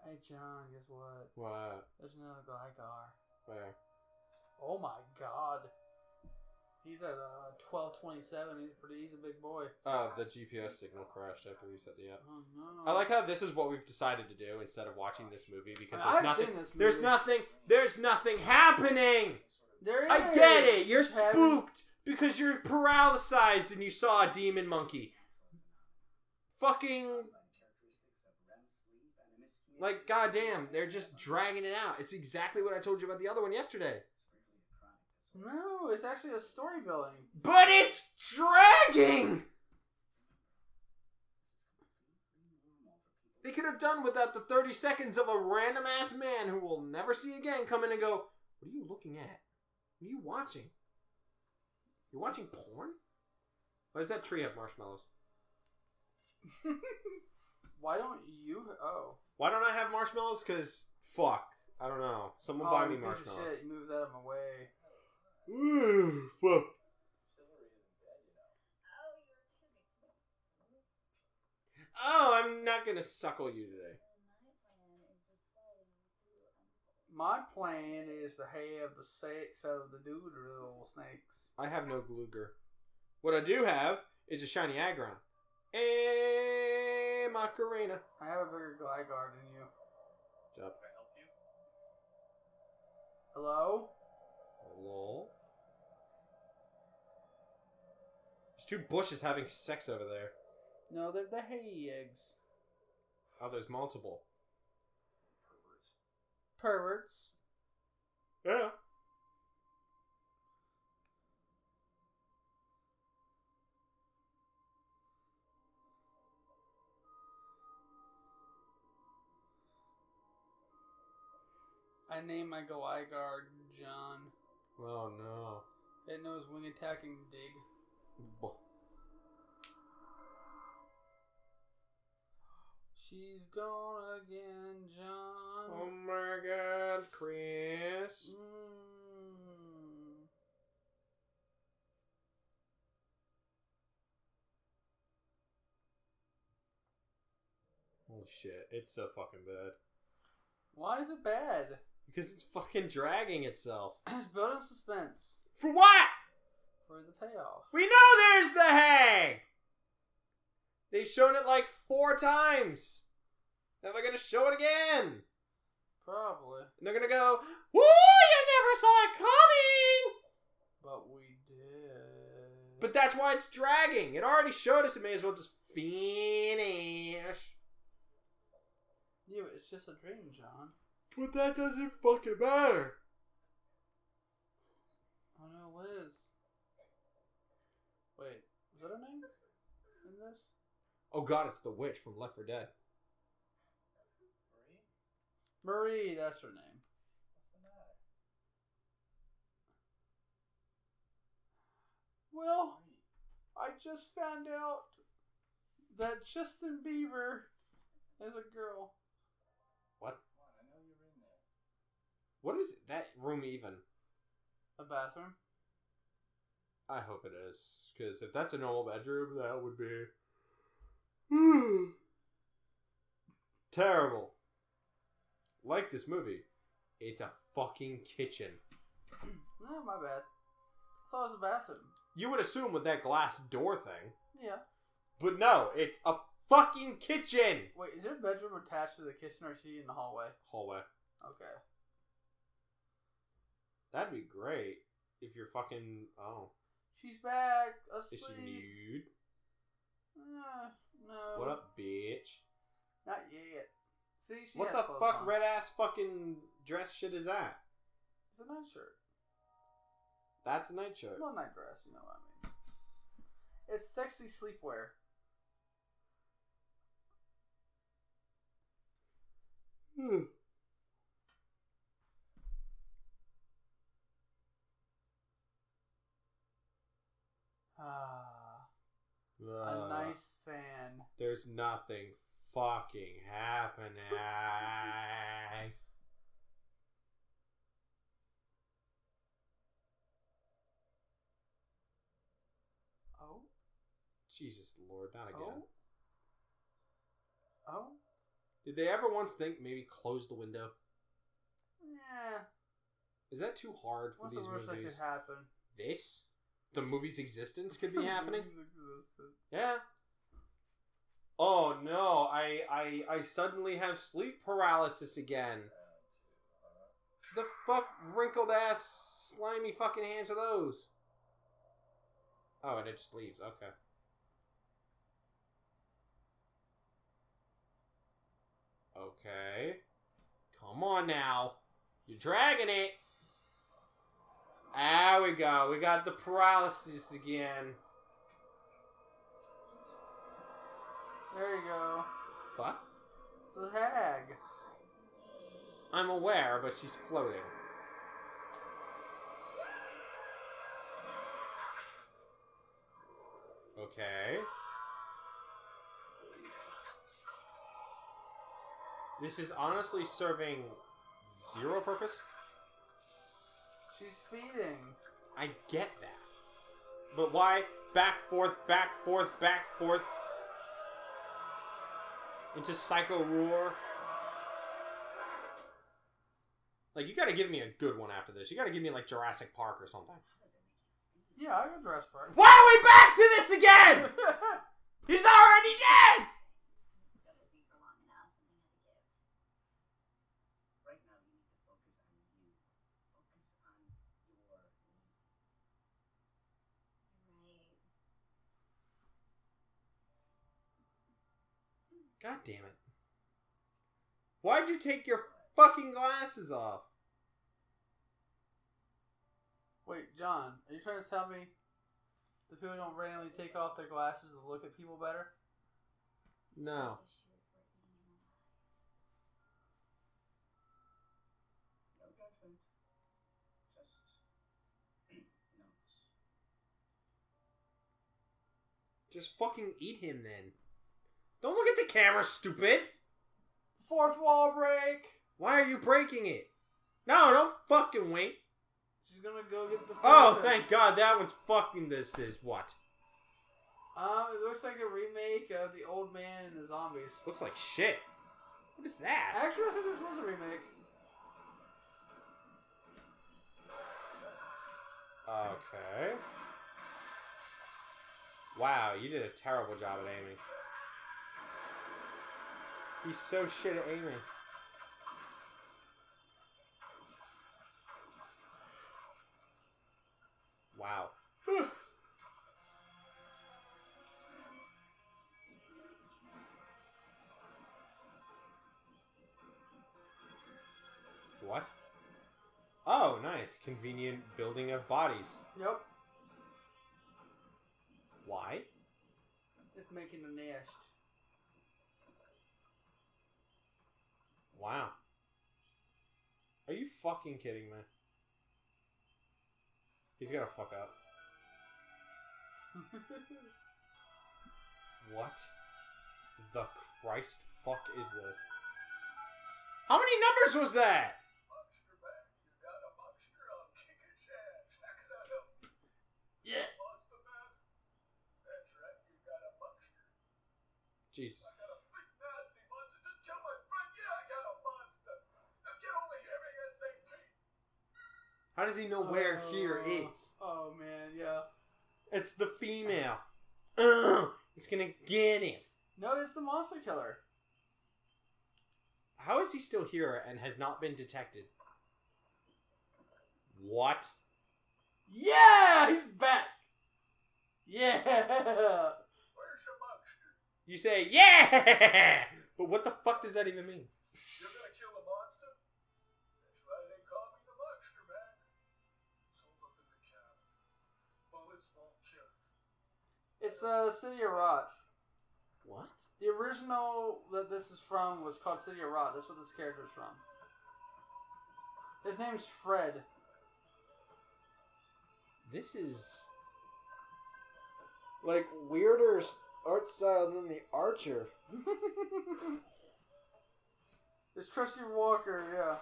Hey, John, guess what? What? There's another black car. Where? Oh, my God. He's at 1227. He's a big boy. Oh, the GPS signal crashed after we set the app. Oh, no. I like how this is what we've decided to do instead of watching this movie because there's nothing happening! There is! I get it! You're spooked because you're paralyzed and you saw a demon monkey. Fucking... Like, goddamn, they're just dragging it out. It's exactly what I told you about the other one yesterday. No, it's actually a story building. But it's dragging! They could have done without the 30 seconds of a random-ass man who we'll never see again come in and go, what are you looking at? What are you watching? You're watching porn? Why does that tree have marshmallows? Why don't you? Oh. Why don't I have marshmallows? Because, fuck. I don't know. Someone buy me marshmallows. Oh, shit. Move that away. Ooh, fuck. Oh, I'm not going to suckle you today. My plan is to have the sex of the doodle snakes. I have no gluger. What I do have is a shiny Aggron. Hey, Macarena. I have a bigger Gligar than you. Job. Can I help you? Hello? Hello? There's two bushes having sex over there. No, they're the hay eggs. Oh, there's multiple. Perverts. Yeah. I named my Gligar John. Oh no. It knows wing attacking dig. Bull. She's gone again, John. Oh my God, Chris. Oh shit, it's so fucking bad. Why is it bad? Because it's fucking dragging itself. It's building suspense. For what? For the payoff. We know there's the hay! They've shown it like 4 times. Now they're going to show it again. Probably. And they're going to go, woo, you never saw it coming! But we did. But that's why it's dragging. It already showed us. It may as well just finish. Yeah, but it's just a dream, John. But that doesn't fucking matter. Oh, no, Liz. Wait, is that her name in this? Oh God, it's the witch from Left 4 Dead. Marie? Marie, that's her name. What's the matter? Well, I just found out that Justin Bieber is a girl. What? I know you're in there. What is that room even? A bathroom? I hope it is, because if that's a normal bedroom, that would be... Terrible. Like this movie, it's a fucking kitchen. Oh, my bad. I thought it was a bathroom. You would assume with that glass door thing. Yeah. But no, it's a fucking kitchen. Wait, is there a bedroom attached to the kitchen, or is she in the hallway? Hallway. Okay. That'd be great if you're fucking... Oh. She's back. Asleep. Is she nude? No. What up, bitch? Not yet. See, she what the fuck on. Red ass fucking dress shit is that? It's a night shirt. That's a night shirt. Well, night dress, you know what I mean. It's sexy sleepwear. A nice fan. There's nothing fucking happening. Oh. Jesus Lord, not again. Oh. Did they ever once think maybe close the window? Yeah. Is that too hard for these movies? What's the worst that could happen? This? The movie's existence could be happening. Yeah. Oh no! I suddenly have sleep paralysis again. The fuck wrinkled ass slimy fucking hands are those? Oh, and it just leaves. Okay. Okay. Come on now. You're dragging it. There we go. We got the paralysis again. There you go. Fuck. It's a hag. I'm aware, but she's floating. Okay. This is honestly serving zero purpose. She's feeding. I get that. But why? Back, forth, back, forth, back, forth. Into Psycho Roar. Like, you gotta give me a good one after this. You gotta give me, like, Jurassic Park or something. Yeah, I got Jurassic Park. Why are we back to this again?! He's already dead! God damn it. Why'd you take your fucking glasses off? Wait, John, are you trying to tell me that people don't randomly take off their glasses to look at people better? No. Just fucking eat him then. Don't look at the camera, stupid! Fourth wall break! Why are you breaking it? No, don't fucking wink. She's gonna go get the... Oh, thank God, that one's fucking... This is what? It looks like a remake of The Old Man and the Zombies. Looks like shit. What is that? Actually, I think this was a remake. Okay. Wow, you did a terrible job at aiming. He's so shit at aiming. Wow. Whew. What? Oh, nice. Convenient building of bodies. Yep. Why? It's making a nest. Wow. Are you fucking kidding me? He's gonna fuck up. What the Christ fuck is this? How many numbers was that? Yeah. Jesus. How does he know where here is? Oh, man, yeah. It's the female. It's gonna get him. No, it's the monster killer. How is he still here and has not been detected? What? Yeah, he's back. Yeah. Where's your monster? You say, yeah. But what the fuck does that even mean? It's City of Rot. What? The original that this is from was called City of Rot. That's what this character is from. His name's Fred. This is like weirder art style than The Archer. It's Trusty Walker, yeah.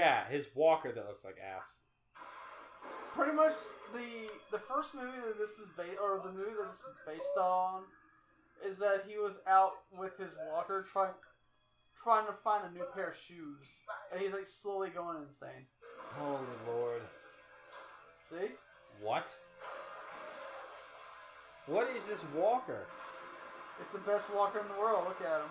Yeah, his walker that looks like ass. Pretty much the first movie that this is based, or the movie that this is based on, is that he was out with his walker trying to find a new pair of shoes, and he's like slowly going insane. Holy Lord! See? What? What is this walker? It's the best walker in the world. Look at him.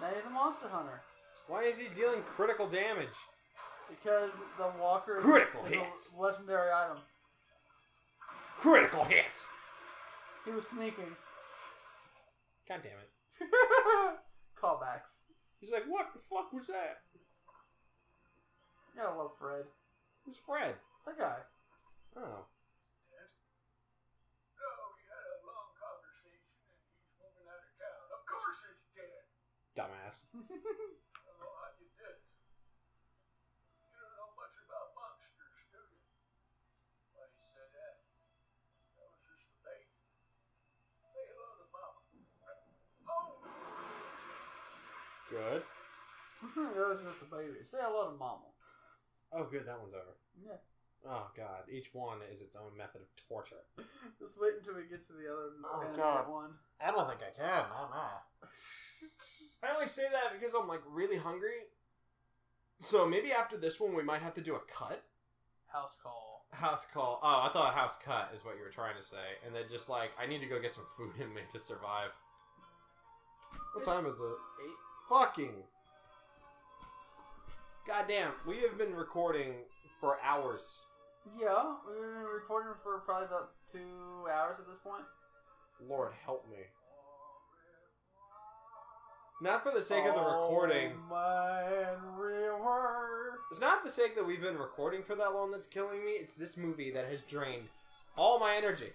Now he's a monster hunter. Why is he dealing critical damage? Because the walker is a legendary item. Critical hit! He was sneaking. God damn it. Callbacks. He's like, what the fuck was that? Yeah, I love Fred. Who's Fred? That guy. Oh. No, we had a long conversation and he's moving out of town. Of course he's dead! Dumbass. Good. That was just a baby. Say hello to Mama. Oh, good. That one's over. Yeah. Oh, God. Each one is its own method of torture. Just wait until we get to the other one. I don't think I can. I only say that because I'm, like, really hungry. So maybe after this one, we might have to do a cut. House call. House call. Oh, I thought a house cut is what you were trying to say. And then just, like, I need to go get some food in me to survive. What time is it? 8. Fucking. Goddamn, we have been recording for hours. Yeah, we've been recording for probably about 2 hours at this point. Lord, help me. Not for the sake of the recording. It's not the sake that we've been recording for that long that's killing me. It's this movie that has drained all my energy.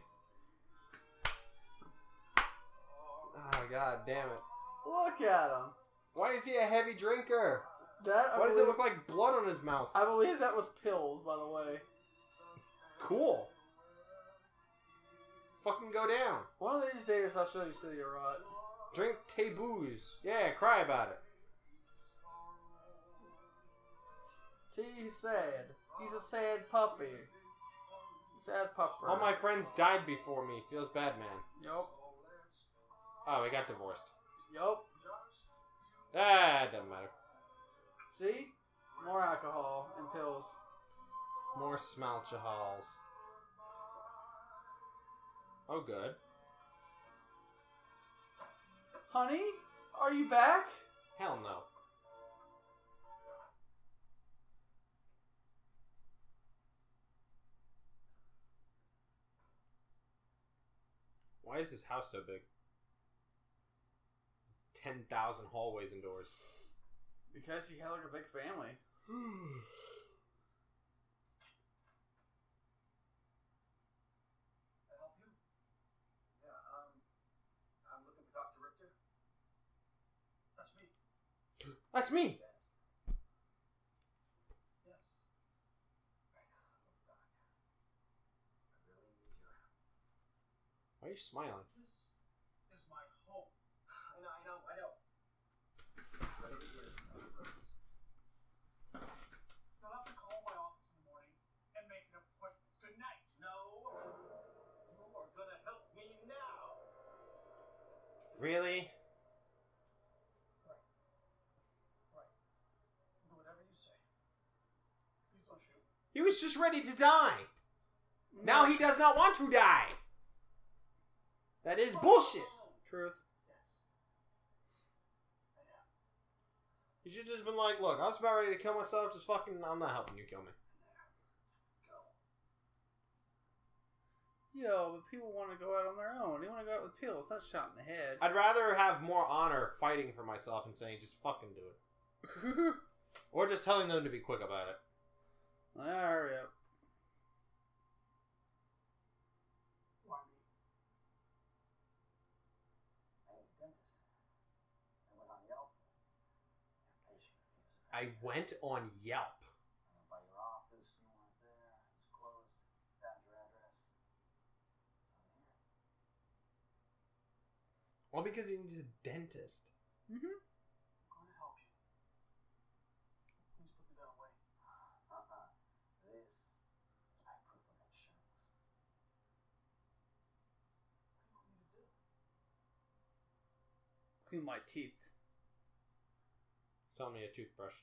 Oh, God damn it. Look at him. Why is he a heavy drinker? Why does it look like blood on his mouth? I believe that was pills, by the way. Cool. Fucking go down. One of these days I'll show you City of Rot. Drink taboos. Yeah, cry about it. He's sad. He's a sad puppy. Sad pupper. All my friends died before me. Feels bad, man. Yup. Oh, we got divorced. Yup. Ah, it doesn't matter. See? More alcohol and pills. More smalchahols. Oh, good. Honey? Are you back? Hell no. Why is this house so big? 10,000 hallways and doors. Because you had like a big family. Can I help you? Yeah, I'm looking for Dr. Richter. That's me. That's me! Yes. Oh, God. I really need your help. Why are you smiling? This is my home. I know. But it is. They'll have to call my office in the morning and make an appointment. Good night. No, you are gonna help me now. Really? Right. Do whatever you say. Please don't shoot. He was just ready to die. No. Now he does not want to die. That is bullshit. Truth. You should have just been like, look, I was about ready to kill myself, just fucking, I'm not helping you kill me. Yo, but people want to go out on their own. They want to go out with pills, not shot in the head. I'd rather have more honor fighting for myself and saying, just fucking do it. Or just telling them to be quick about it. All right, hurry up. Why me? I am a dentist. I went on Yelp. I went on Yelp. By your office, you weren't there. It's closed. Found your address. It's on here. Well, because he needs a dentist. Mm-hmm. I'm going to help you. Please put the gun away. This is my proof of insurance. What do you want me to do? Clean my teeth. Sell me a toothbrush.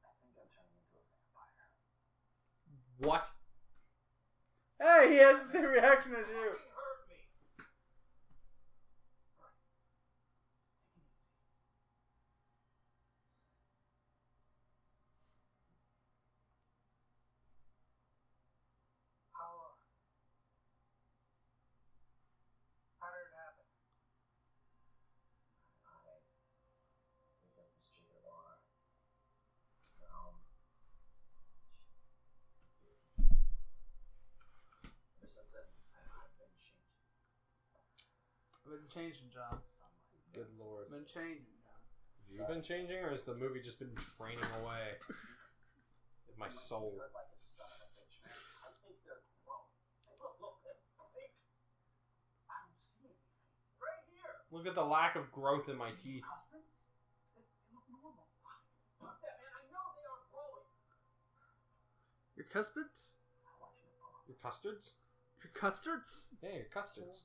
I think I'm turning into a vampire. What? Hey, he has the same reaction as you. He hurt me. I've been changing, John. Good Lord. I've been changing, John. Have you been changing, or has the movie just been draining away my soul? I think they're wrong. Look at the lack of growth in my teeth. They look normal. Fuck that, man. I know they aren't growing. Your custards? Your custards? Your custards? Yeah, your custards.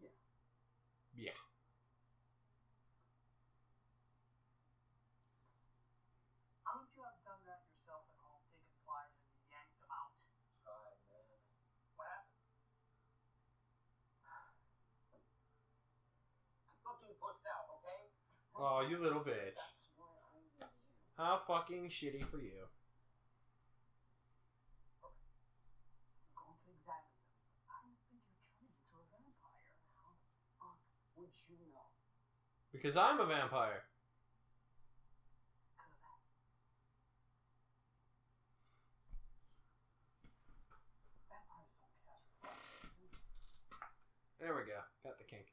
Yeah. Yeah. Couldn't you have done that yourself at home, taken pliers and yanked them out? Tried, man. What happened? I fucking pushed out, okay? Oh, you little bitch. How fucking shitty for you. I'm going to examine them. I don't think you're turning into a vampire now. Fuck, would you know? Because I'm a vampire. There we go. Got the kink.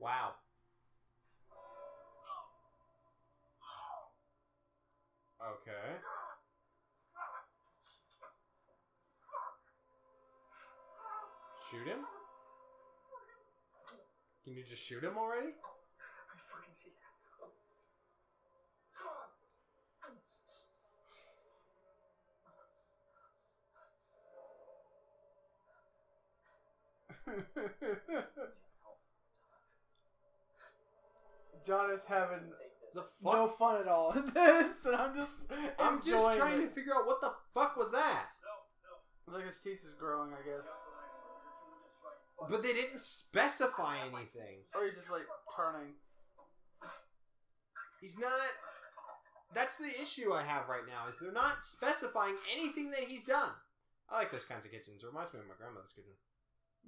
Wow. Okay. Shoot him? Can you just shoot him already? I fucking see that. John is having the no fun at all in this, and I'm just trying to figure out what the fuck was that. No, no. Like his teeth is growing, I guess. But they didn't specify anything. Or he's just like turning. He's not. That's the issue I have right now, is they're not specifying anything that he's done. I like those kinds of kitchens. It reminds me of my grandmother's kitchen.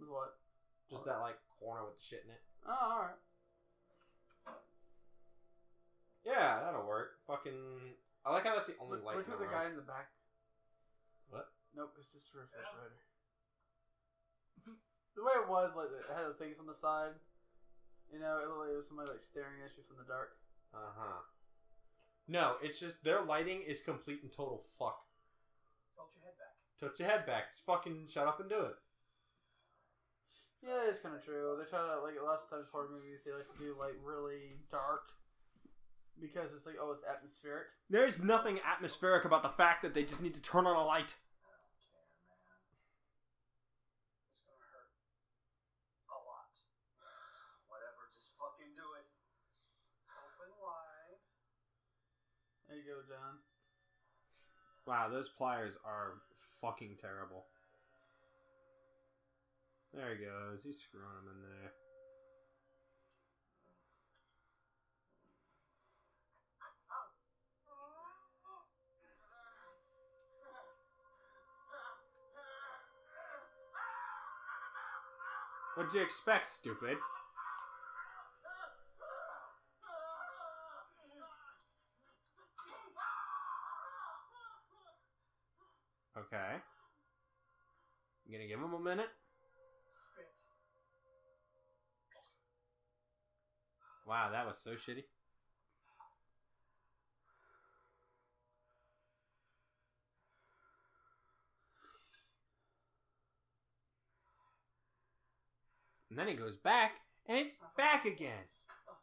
With what? Just that like corner with the shit in it. Oh, alright. Yeah, that'll work. Fucking. I like how that's the only light. Look at the guy in the back. What? Nope, it's just a refrigerator. Yeah. The way it was, like, it had the things on the side. You know, it looked like it was somebody, like, staring at you from the dark. Uh-huh. No, it's just their lighting is complete and total fuck. Tilt your head back. Tilt your head back. Just fucking shut up and do it. Yeah, it's kind of true. They try to, like, lots of times horror movies, they like to do, like, really dark. Because it's like, oh, it's atmospheric. There's nothing atmospheric about the fact that they just need to turn on a light. There you go, John. Wow, those pliers are fucking terrible. There he goes. He's screwing him in there. What'd you expect, stupid? Okay. You gonna give him a minute? Spit. Wow, that was so shitty. And then he goes back, and it's back again. Okay,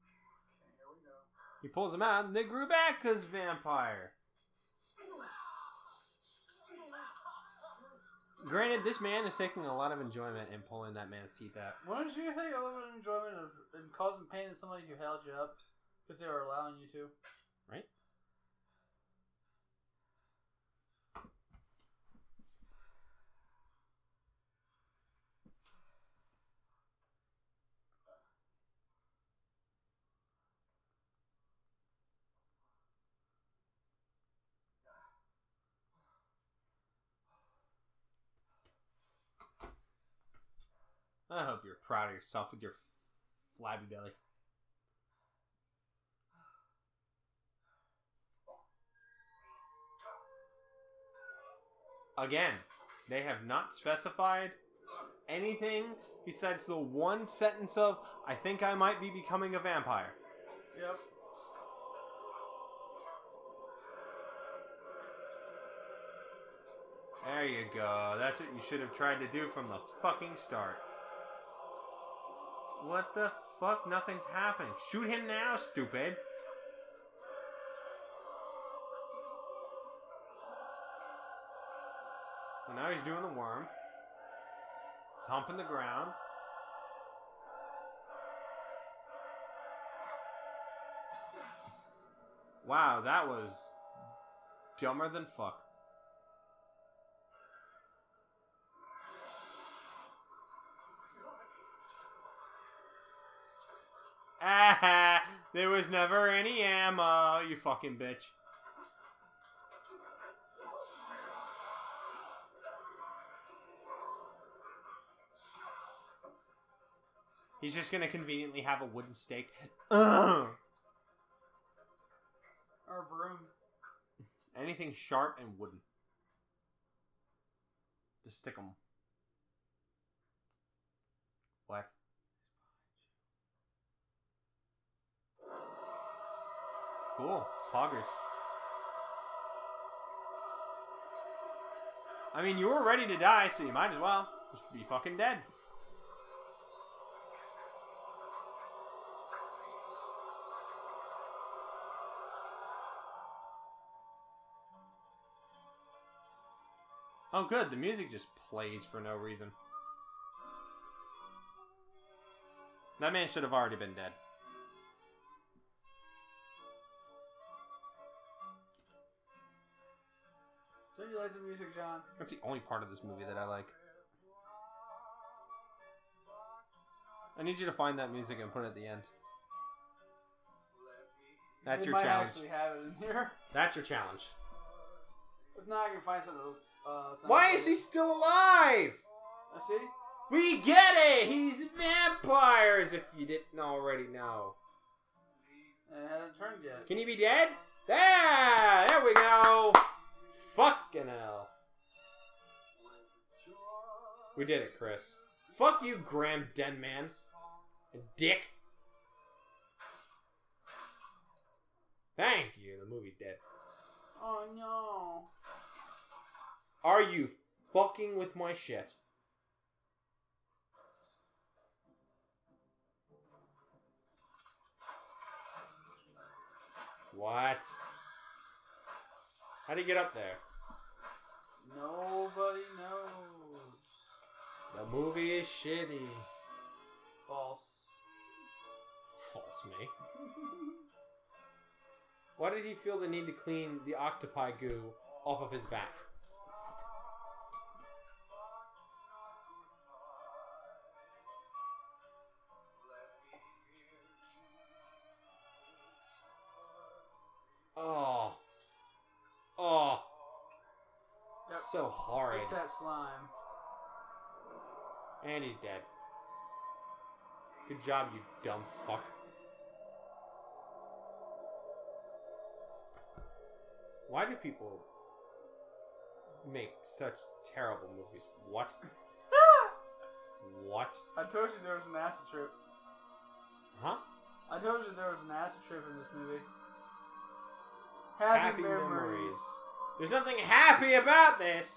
here we go. He pulls them out, and they grew back because vampire. Granted, this man is taking a lot of enjoyment in pulling that man's teeth out. Wouldn't you take a little bit of enjoyment in causing pain to somebody who held you up because they were allowing you to? Right? I hope you're proud of yourself with your flabby belly. Again, they have not specified anything besides the one sentence of, I think I might be becoming a vampire. Yep. There you go. That's what you should have tried to do from the fucking start. What the fuck? Nothing's happening. Shoot him now, stupid. Well, now he's doing the worm. He's humping the ground. Wow, that was dumber than fuck. Ah, there was never any ammo, you fucking bitch. He's just gonna conveniently have a wooden stake. Ugh. Or broom. Anything sharp and wooden. Just stick them. What? Cool. Poggers. I mean, you were ready to die, so you might as well just be fucking dead. Oh good, the music just plays for no reason. That man should have already been dead. Don't you like the music, John? That's the only part of this movie that I like. I need you to find that music and put it at the end. That's your challenge. Might actually have it in here. That's your challenge. If not, I can find something. Why is he still alive? I see. We get it! He's vampires, if you didn't already know. And it hasn't turned yet. Can he be dead? Yeah! There we go! Fucking hell. We did it, Chris. Fuck you, Graham Denman. Dick. Thank you. The movie's dead. Oh, no. Are you fucking with my shit? What? How'd he get up there? Nobody knows. The movie is shitty. False. False me. Why did he feel the need to clean the octopi goo off of his back? So hard. Get that slime. And he's dead. Good job, you dumb fuck. Why do people make such terrible movies? What? What? I told you there was an acid trip. Huh? I told you there was an acid trip in this movie. Happy memories. There's nothing happy about this.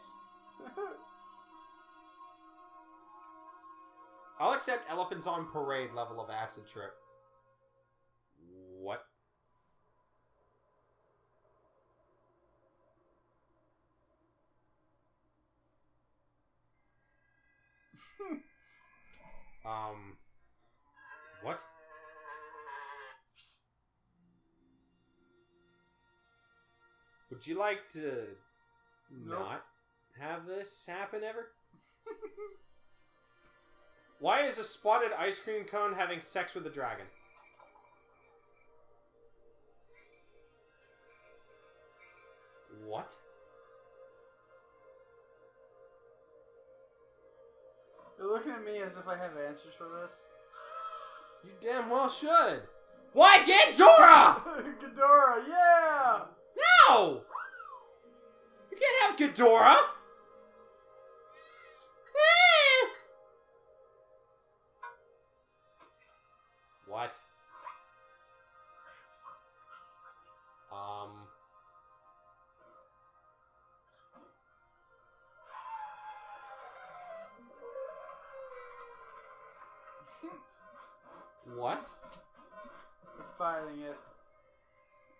I'll accept elephants on parade level of acid trip. What? What? Would you like to not have this happen ever? Why is a spotted ice cream cone having sex with a dragon? What? You're looking at me as if I have answers for this. You damn well should. Why Ghidorah? Ghidorah, yeah! No! You can't have Ghidorah! What? What? We're firing it.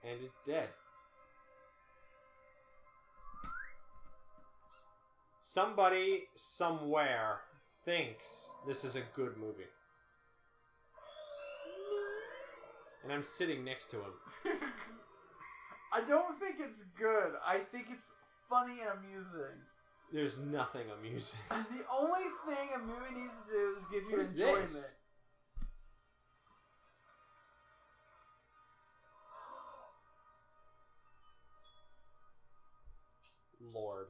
And it's dead. Somebody, somewhere, thinks this is a good movie. And I'm sitting next to him. I don't think it's good. I think it's funny and amusing. There's nothing amusing. The only thing a movie needs to do is give you enjoyment. This? Lord.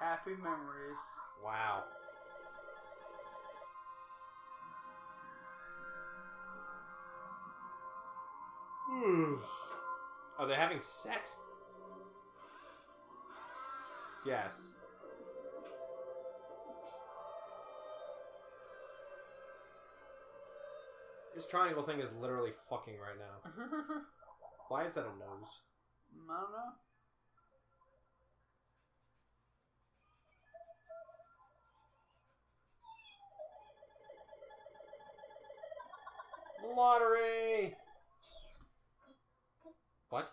Happy memories. Wow. Are they having sex? Yes. This triangle thing is literally fucking right now. Why is that a nose? I don't know. Lottery! What?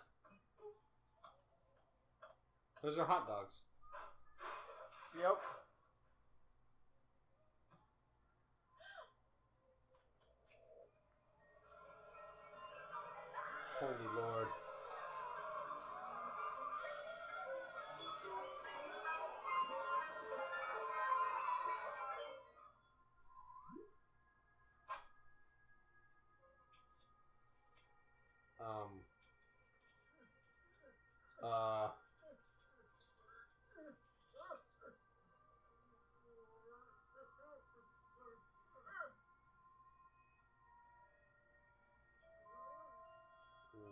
Those are hot dogs. Yep. Holy Lord.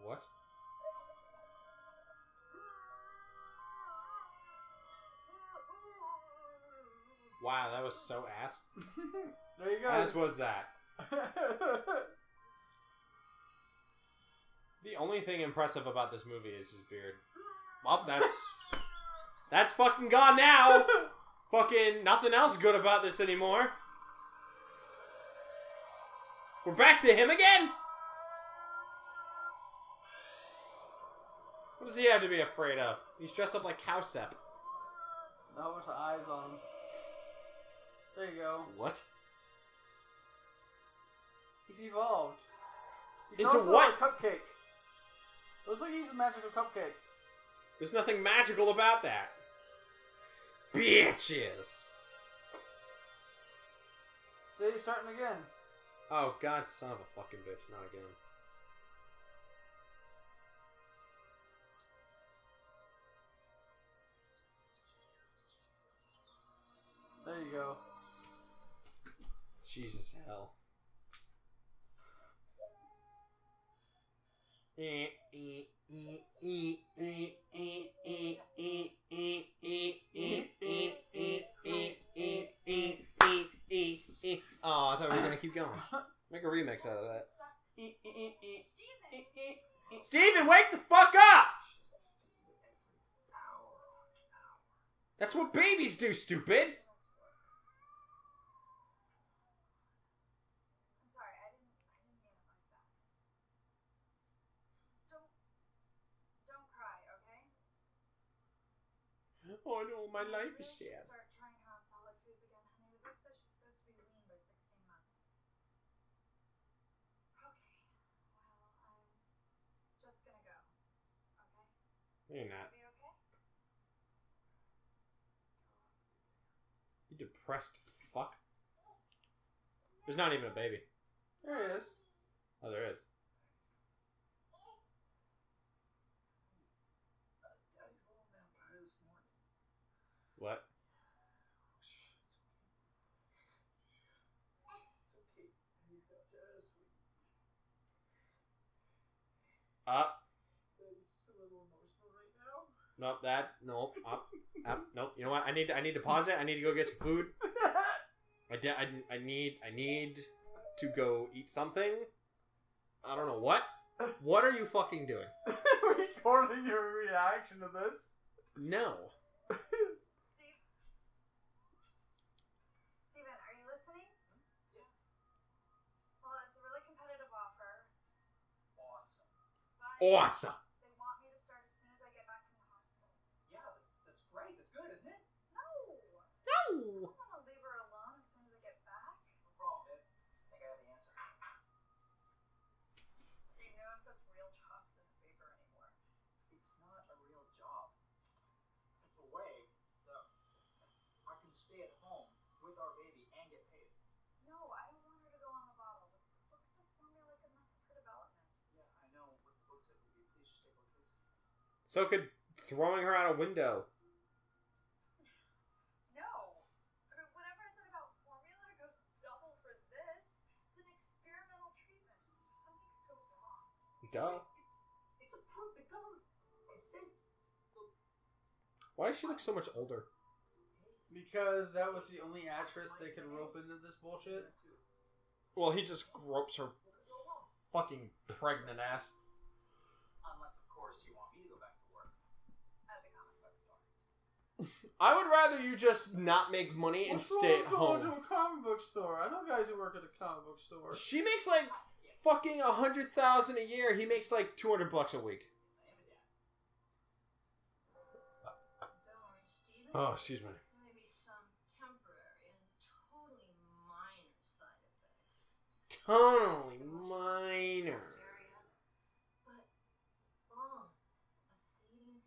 What? Wow, that was so ass. There you go. As was that. The only thing impressive about this movie is his beard. Well, that's fucking gone now. Fucking nothing else good about this anymore. We're back to him again. What does he have to be afraid of? He's dressed up like Cowsep. Oh, with the eyes on him. There you go. What? He's evolved. He's into also what? A cupcake. Looks like he's a magical cupcake. There's nothing magical about that. Bitches! See, he's starting again. Oh, God, son of a fucking bitch. Not again. There you go. Jesus hell. Oh, I thought we were gonna keep going. Make a remix out of that. Steven, wake the fuck up! That's what babies do, stupid! Oh no, my life is sad. Start trying out solid foods again, honey. It looks like she's supposed to be lean by 16 months. Okay. Well, I'm just gonna go. Okay? You're not. Be okay? You depressed fuck. There's not even a baby. There is. Oh, there is. What? Up. It's a little emotional right now. Nope, that. Nope. Up. Up. Nope. You know what? I need to pause it. I need to go get some food. I need to go eat something. I don't know what. What are you fucking doing? Recording your reaction to this? No. Steven, are you listening? Yeah. Well, it's a really competitive offer. Awesome. Awesome. They want me to start as soon as I get back from the hospital. Yeah, that's great. That's good, isn't it? No. No. I want to leave her alone as soon as I get back. No problem, dude. I think I have the answer. Steve, no one puts real jobs in the paper anymore. It's not a real job. It's a way that I can stay at home with our baby and get paid. No, I don't want her to go on the bottle. The book says formula must for development. Yeah, I know what the book said would be. Please just take a look at this. So could throwing her out a window. No. I mean, whatever I said about formula goes double for this. It's an experimental treatment. Something could go wrong. Duh. It's approved. The government. It says. Why does she look so much older? Because that was the only actress they could rope into this bullshit. Well, he just gropes her fucking pregnant ass. Unless, of course, you want me to go back to work at the comic book store. I would rather you just not make money and stay at home. Going to a comic book store. I know guys who work at a comic book store. She makes like fucking $100,000 a year. He makes like $200 a week. Oh, excuse me. Maybe some temporary and totally minor side effects. Totally minor. Hysteria, but all of feeding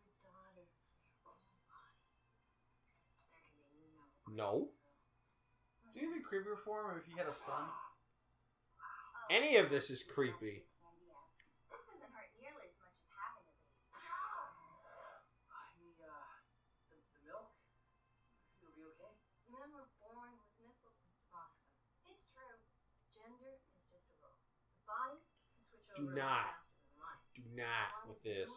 your daughter from your body. There can be no. Do you think it'd be creepier for him if he had a son? Any of this is creepy. This doesn't hurt nearly as much as having a baby. Milk? You'll be okay? Men were born with nipples, Mr. Bosco. It's true. Gender is just a role. The body can switch over faster than mine. Do not with this.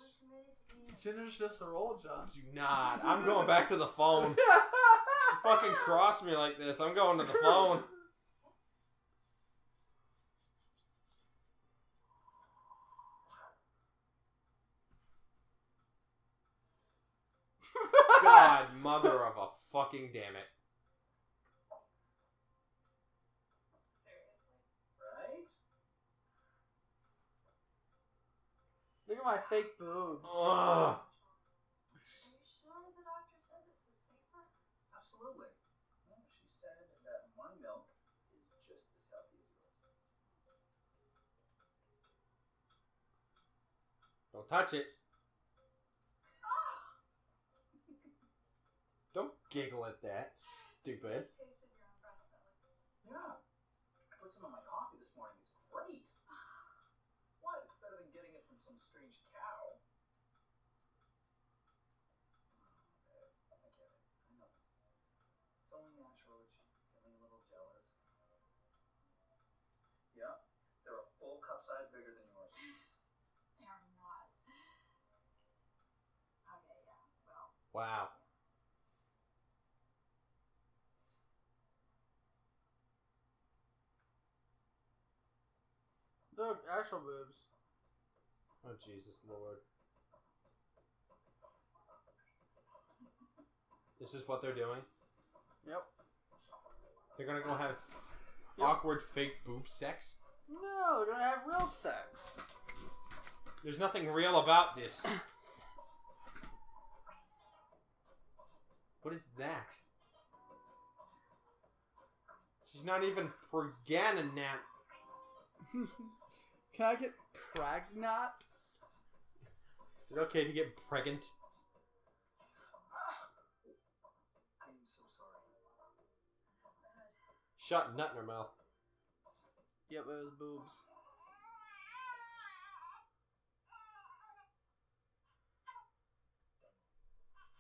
Gender's just a role, John. Do not. I'm going back to the phone. You fucking cross me like this. I'm going to the phone. God, mother of a fucking damn it. Seriously? Right? Look at my fake boobs. Ugh. Are you sure the doctor said this was safer? Absolutely. No, she said that my milk is just as healthy as yours. Don't touch it. Don't giggle at that, stupid. Yeah. I put some on my coffee this morning. It's great. What? It's better than getting it from some strange cow. I get it. I know. It's only natural that you get me a little jealous. Yeah? They're a full cup size bigger than yours. They are not. Okay, yeah. Well. Wow. Look, actual boobs. Oh, Jesus Lord. This is what they're doing? Yep. They're gonna go have awkward fake boob sex? No, they're gonna have real sex. There's nothing real about this. What is that? She's not even pregnant now. Can I get pregnant? Is it okay to get pregnant? I'm so sorry. Shot nut in her mouth. Yep, those boobs.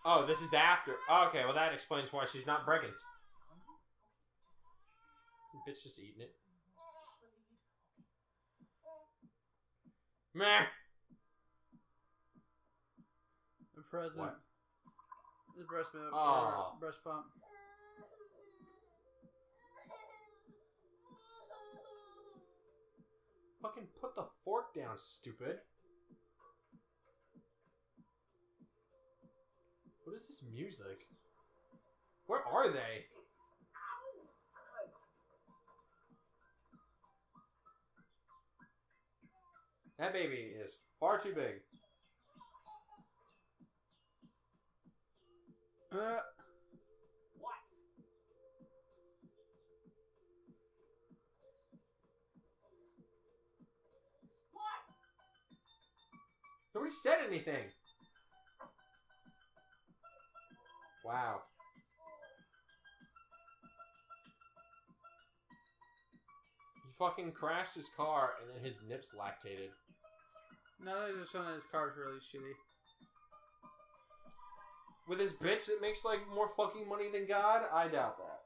Oh, this is after. Oh, okay, well that explains why she's not pregnant. Bitch just eating it. Meh. Present. What? The breast milk. Oh. Breast pump. Fucking put the fork down, stupid. What is this music? Where are they? That baby is far too big. What? What? Nobody said anything. Wow. He fucking crashed his car and then his nips lactated. No, they're just showing that his car's really shitty. With his bitch that makes, like, more fucking money than God? I doubt that.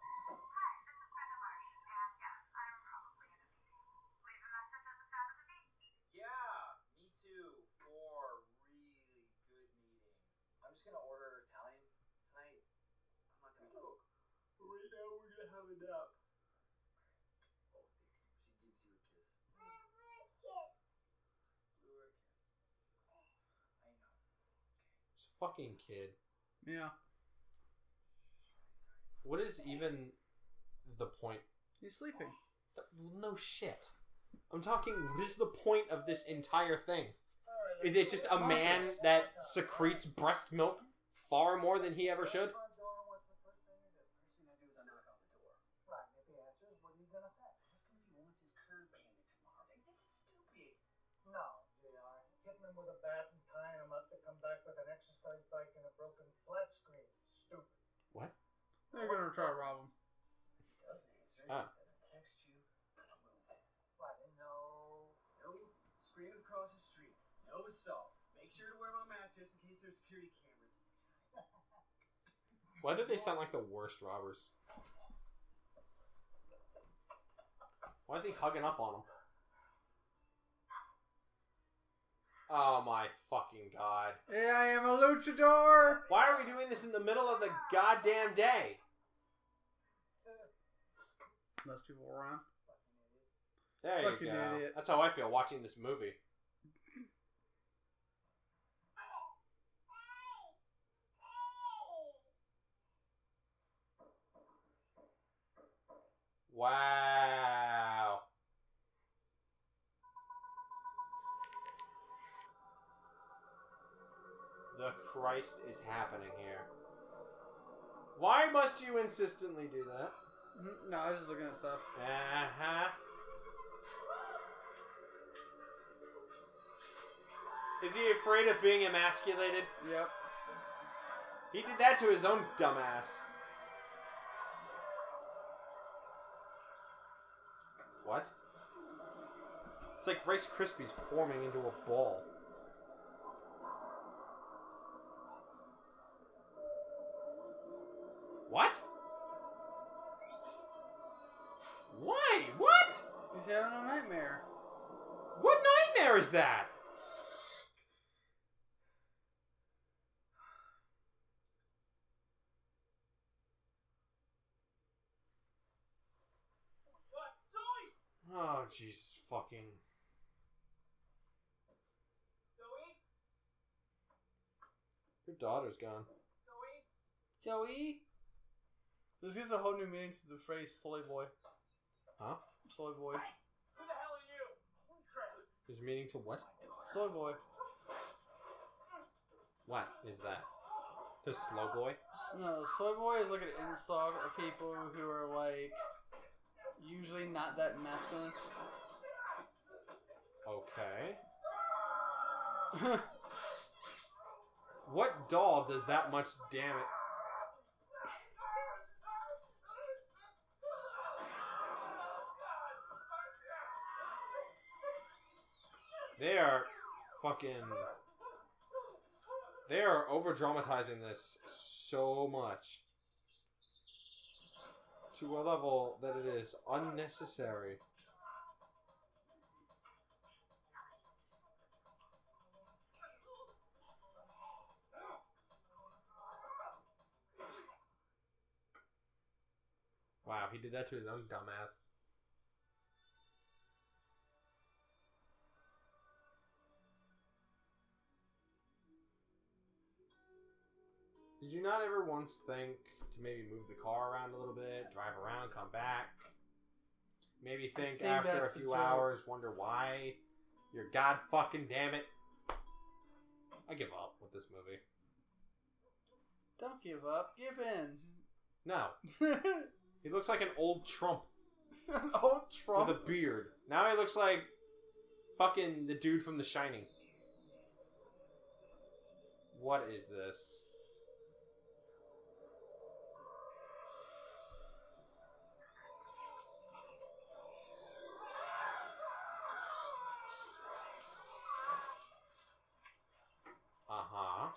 Yeah, me too. 4 really good meetings. I'm just gonna order Italian tonight. I'm not gonna cook. Right now we're gonna have a nap. Fucking kid. Yeah. What is even the point? He's sleeping. No shit. I'm talking, what is the point of this entire thing? Is it just a man that secretes breast milk far more than he ever should? Bike and a broken flat screen. Stupid. What? They're gonna try to rob him. Doesn't answer. Ah. Text you. Right. No. Scream across the street. No salt. Make sure to wear my mask just in case there's security cameras. Why do they sound like the worst robbers? Why is he hugging up on him? Oh my fucking god. Yeah, I am a luchador! Why are we doing this in the middle of the goddamn day? Less people around. There fucking you go. Idiot. That's how I feel watching this movie. Wow. The Christ is happening here. Why must you insistently do that? No, I was just looking at stuff. Uh-huh. Is he afraid of being emasculated? Yep. He did that to his own dumbass. What? It's like Rice Krispies forming into a ball. What? Why? What? He's having a nightmare. What nightmare is that? What? Zoe! Oh, Jesus fucking... Zoe? Your daughter's gone. Zoe? Zoe? This gives a whole new meaning to the phrase "soy boy." Huh? Soy boy. Hey, who the hell are you? Holy crap! There's meaning to what? Soy boy. What is that? The slow boy? No, soy boy is like an insult of people who are like usually not that masculine. Okay. What doll does that much damage? They are fucking... They are over-dramatizing this so much. To a level that it is unnecessary. job. He did that to his own dumbass. Did you not ever once think to maybe move the car around a little bit, drive around, come back? Maybe think after a few hours, wonder why? You're god fucking damn it. I give up with this movie. Don't give up. Give in. No. He looks like an old Trump. An old Trump? With a beard. Now he looks like fucking the dude from The Shining. What is this? Uh-huh.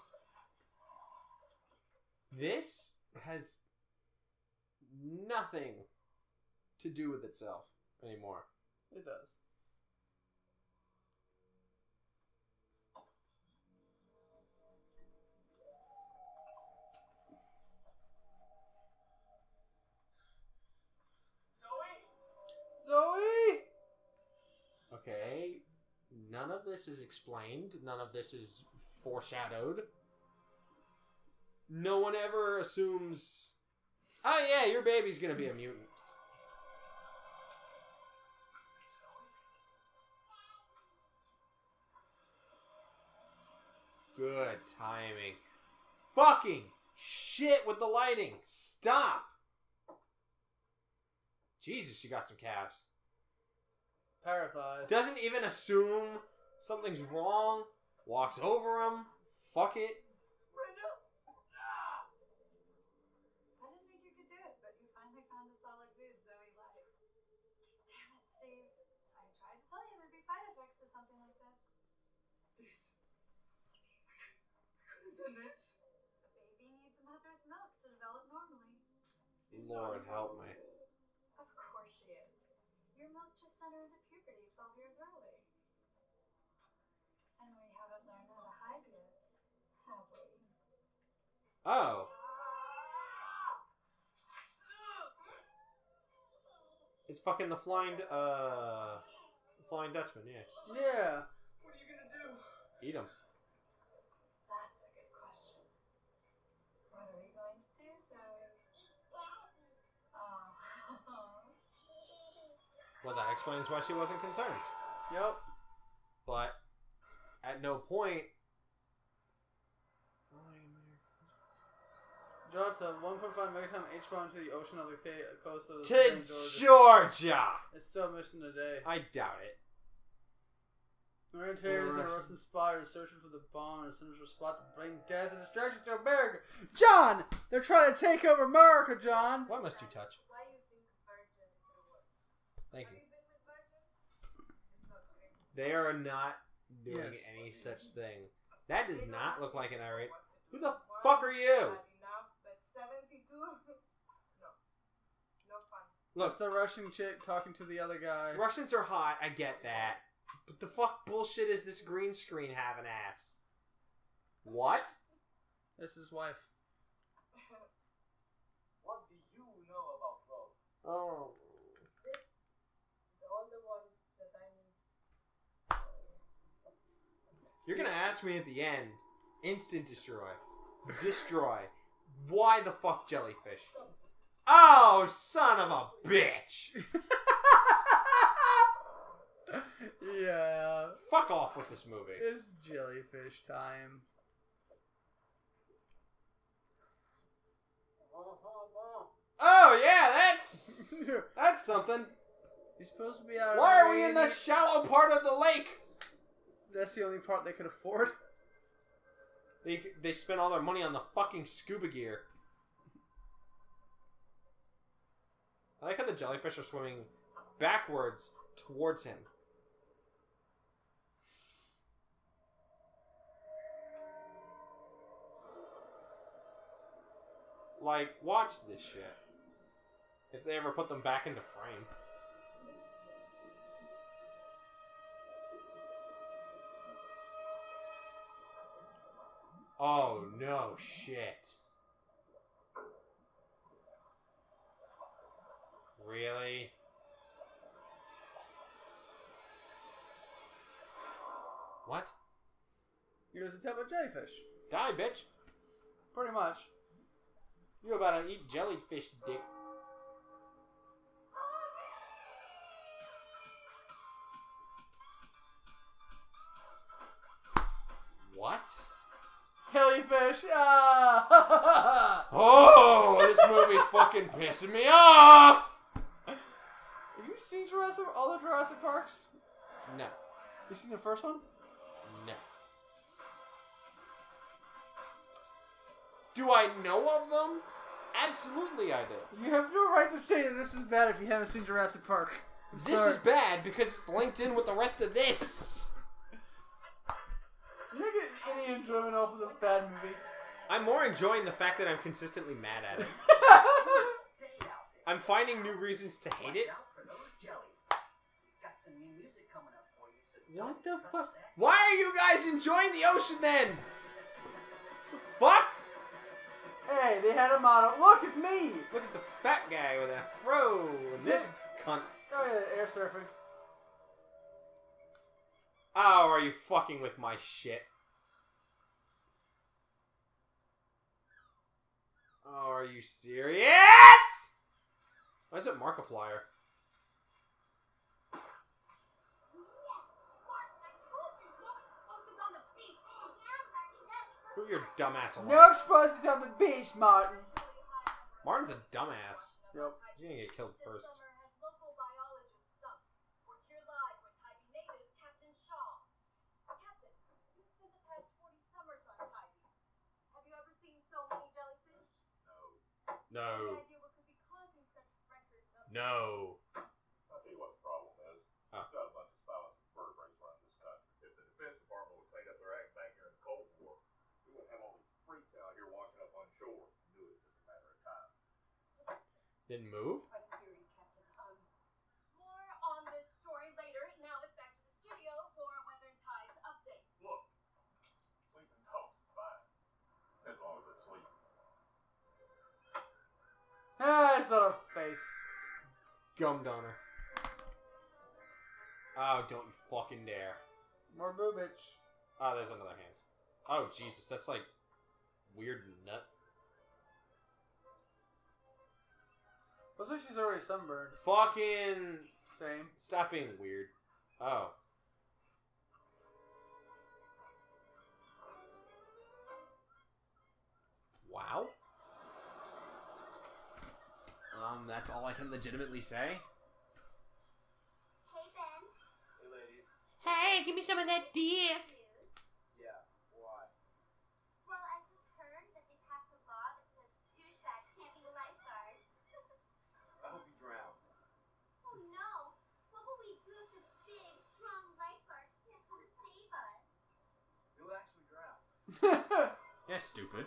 This has nothing to do with itself anymore. It does. Zoe? Okay. None of this is explained. None of this is foreshadowed. No one ever assumes, oh yeah, your baby's gonna be a mutant. Good timing. Fucking shit with the lighting. Stop. Jesus, she got some calves. Parathise. Doesn't even assume something's wrong. Walks over him. Fuck it. I didn't think you could do it, but you finally found a solid food Zoe likes. Damn it, Steve. I tried to tell you there'd be side effects to something like this. This. I could have done this. A baby needs a mother's milk to develop normally. Lord help me. Of course she is. Your milk just sent her into puberty 12 years early. And we haven't learned how to hide yet, have we? Oh. It's fucking the Flying Dutchman, yeah. Yeah. What are you gonna do? Eat him. That's a good question. What are we going to do, Zoe? Oh. Well, that explains why she wasn't concerned. Yep. But at no point. Drops a 1.5 megaton H-bomb to the ocean on the coast of Georgia. It's still a mission today. I doubt it. Marine terrorists and Russian spotters searching for the bomb in a central spot to bring death and destruction to America. John! They're trying to take over America, John! What must you touch? Why do you think virgin? Thank you. They are not doing any such thing. That does not look like an irate. Who the fuck are you? Look, it's the Russian chick talking to the other guy. Russians are hot, I get that. But the fuck bullshit is this green screen having ass? What? That's his wife. What do you know about Rome? Oh. This is the only one that I need. You're gonna ask me at the end. Instant destroy. Destroy. Why the fuck jellyfish? Oh, son of a bitch! Yeah. Fuck off with this movie. It's jellyfish time. Oh yeah, that's something. You're supposed to be out. Why are we in the shallow part of the lake? That's the only part they could afford. They spent all their money on the fucking scuba gear. I like how the jellyfish are swimming backwards towards him. Like, watch this shit. If they ever put them back into frame. Oh, no shit. Really? What? You guys attack a jellyfish. Die, bitch. Pretty much. You about to eat jellyfish, dick. What? Jellyfish! Ah! Oh, this movie's fucking pissing me off! Have you seen Jurassic? All the Jurassic Parks? No. You seen the first one? No. Do I know of them? Absolutely, I do. You have no right to say that this is bad if you haven't seen Jurassic Park. This is bad because it's linked in with the rest of this. You're not getting any enjoyment off of this bad movie. I'm more enjoying the fact that I'm consistently mad at it. I'm finding new reasons to hate it. What the fuck? Why are you guys enjoying the ocean then? Fuck! Hey, they had a model. Look, it's me! Look at the fat guy with a fro. And this cunt. Oh, yeah, air surfing. Oh, are you fucking with my shit? Oh, are you serious? Why is it Markiplier? Move your dumbass along. No explosives on the beach, Martin. Martin's a dumbass. Yep. He's gonna get killed first. No. No. I'll tell you what the problem is. We've got a bunch of silent vertebrates around this country. If the Defense Department would take up their act back here in the Cold War, we wouldn't have all these freaks out here washing up on shore. We knew it was just a matter of time. Didn't move? More on this story later. Now it's back to the studio for a Weather Tides update. Look, sleeping dogs is fine. As long as it's sleeping. Ah, it's on her face. Gummed on her. Oh, don't you fucking dare. More boobage. Oh, there's another hand. Oh, Jesus, that's like weird nut. Looks like she's already sunburned. Fucking same. Stop being weird. Oh. Wow. That's all I can legitimately say. Hey, Ben. Hey, ladies. Hey, give me some of that dick. Yeah, why? Well, I just heard that they passed a law that says douchebags can't be lifeguards. I hope you drown. Oh, no. What will we do if the big, strong lifeguard can't come save us? You'll actually drown. Yeah, stupid.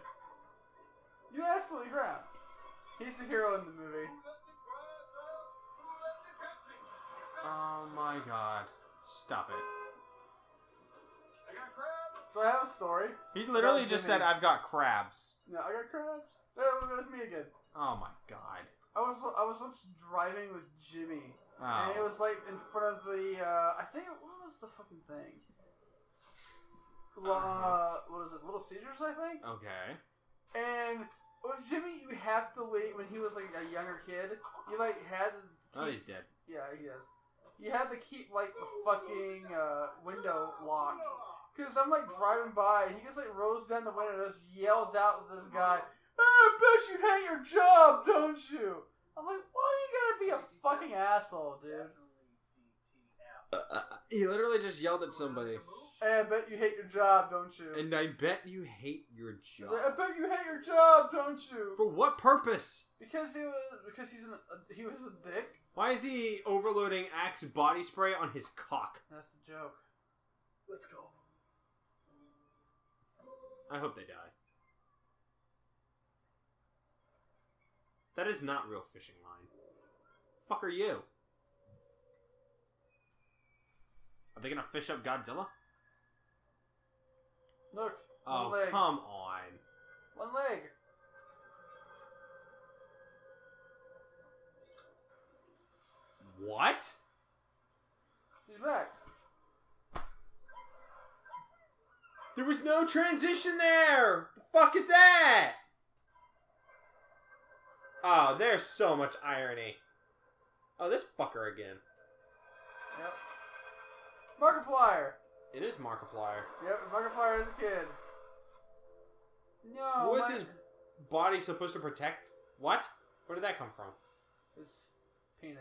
You absolutely drown. He's the hero in the movie. Oh my god. Stop it. So I have a story. He literally just said, I've got crabs. No, I got crabs. There's me again. Oh my god. I was once driving with Jimmy. Oh. And it was like in front of the, I think, what was the fucking thing? What was it? Little Caesars, I think? Okay. And... with Jimmy, you have to leave. When he was like a younger kid, you like had to keep, oh, he's dead. Yeah, he is. You had to keep like the fucking window locked. Because I'm like driving by, and he just like rolls down the window and just yells out at this guy, oh, I bet you hate your job, don't you? I'm like, why do you gotta be a fucking asshole, dude? He literally just yelled at somebody. Hey, I bet you hate your job, don't you? And I bet you hate your job. Like, I bet you hate your job, don't you? For what purpose? Because he was a dick. Why is he overloading Axe body spray on his cock? That's the joke. Let's go. I hope they die. That is not real fishing line. Fuck are you? Are they gonna fish up Godzilla? Look, oh, one leg. Come on. One leg. was no transition there! The fuck is that? Oh, there's so much irony. Oh, this fucker again. Yep. Markiplier! It is Markiplier. Yep, Markiplier is a kid. No. What is his body supposed to protect? What? Where did that come from? His penis.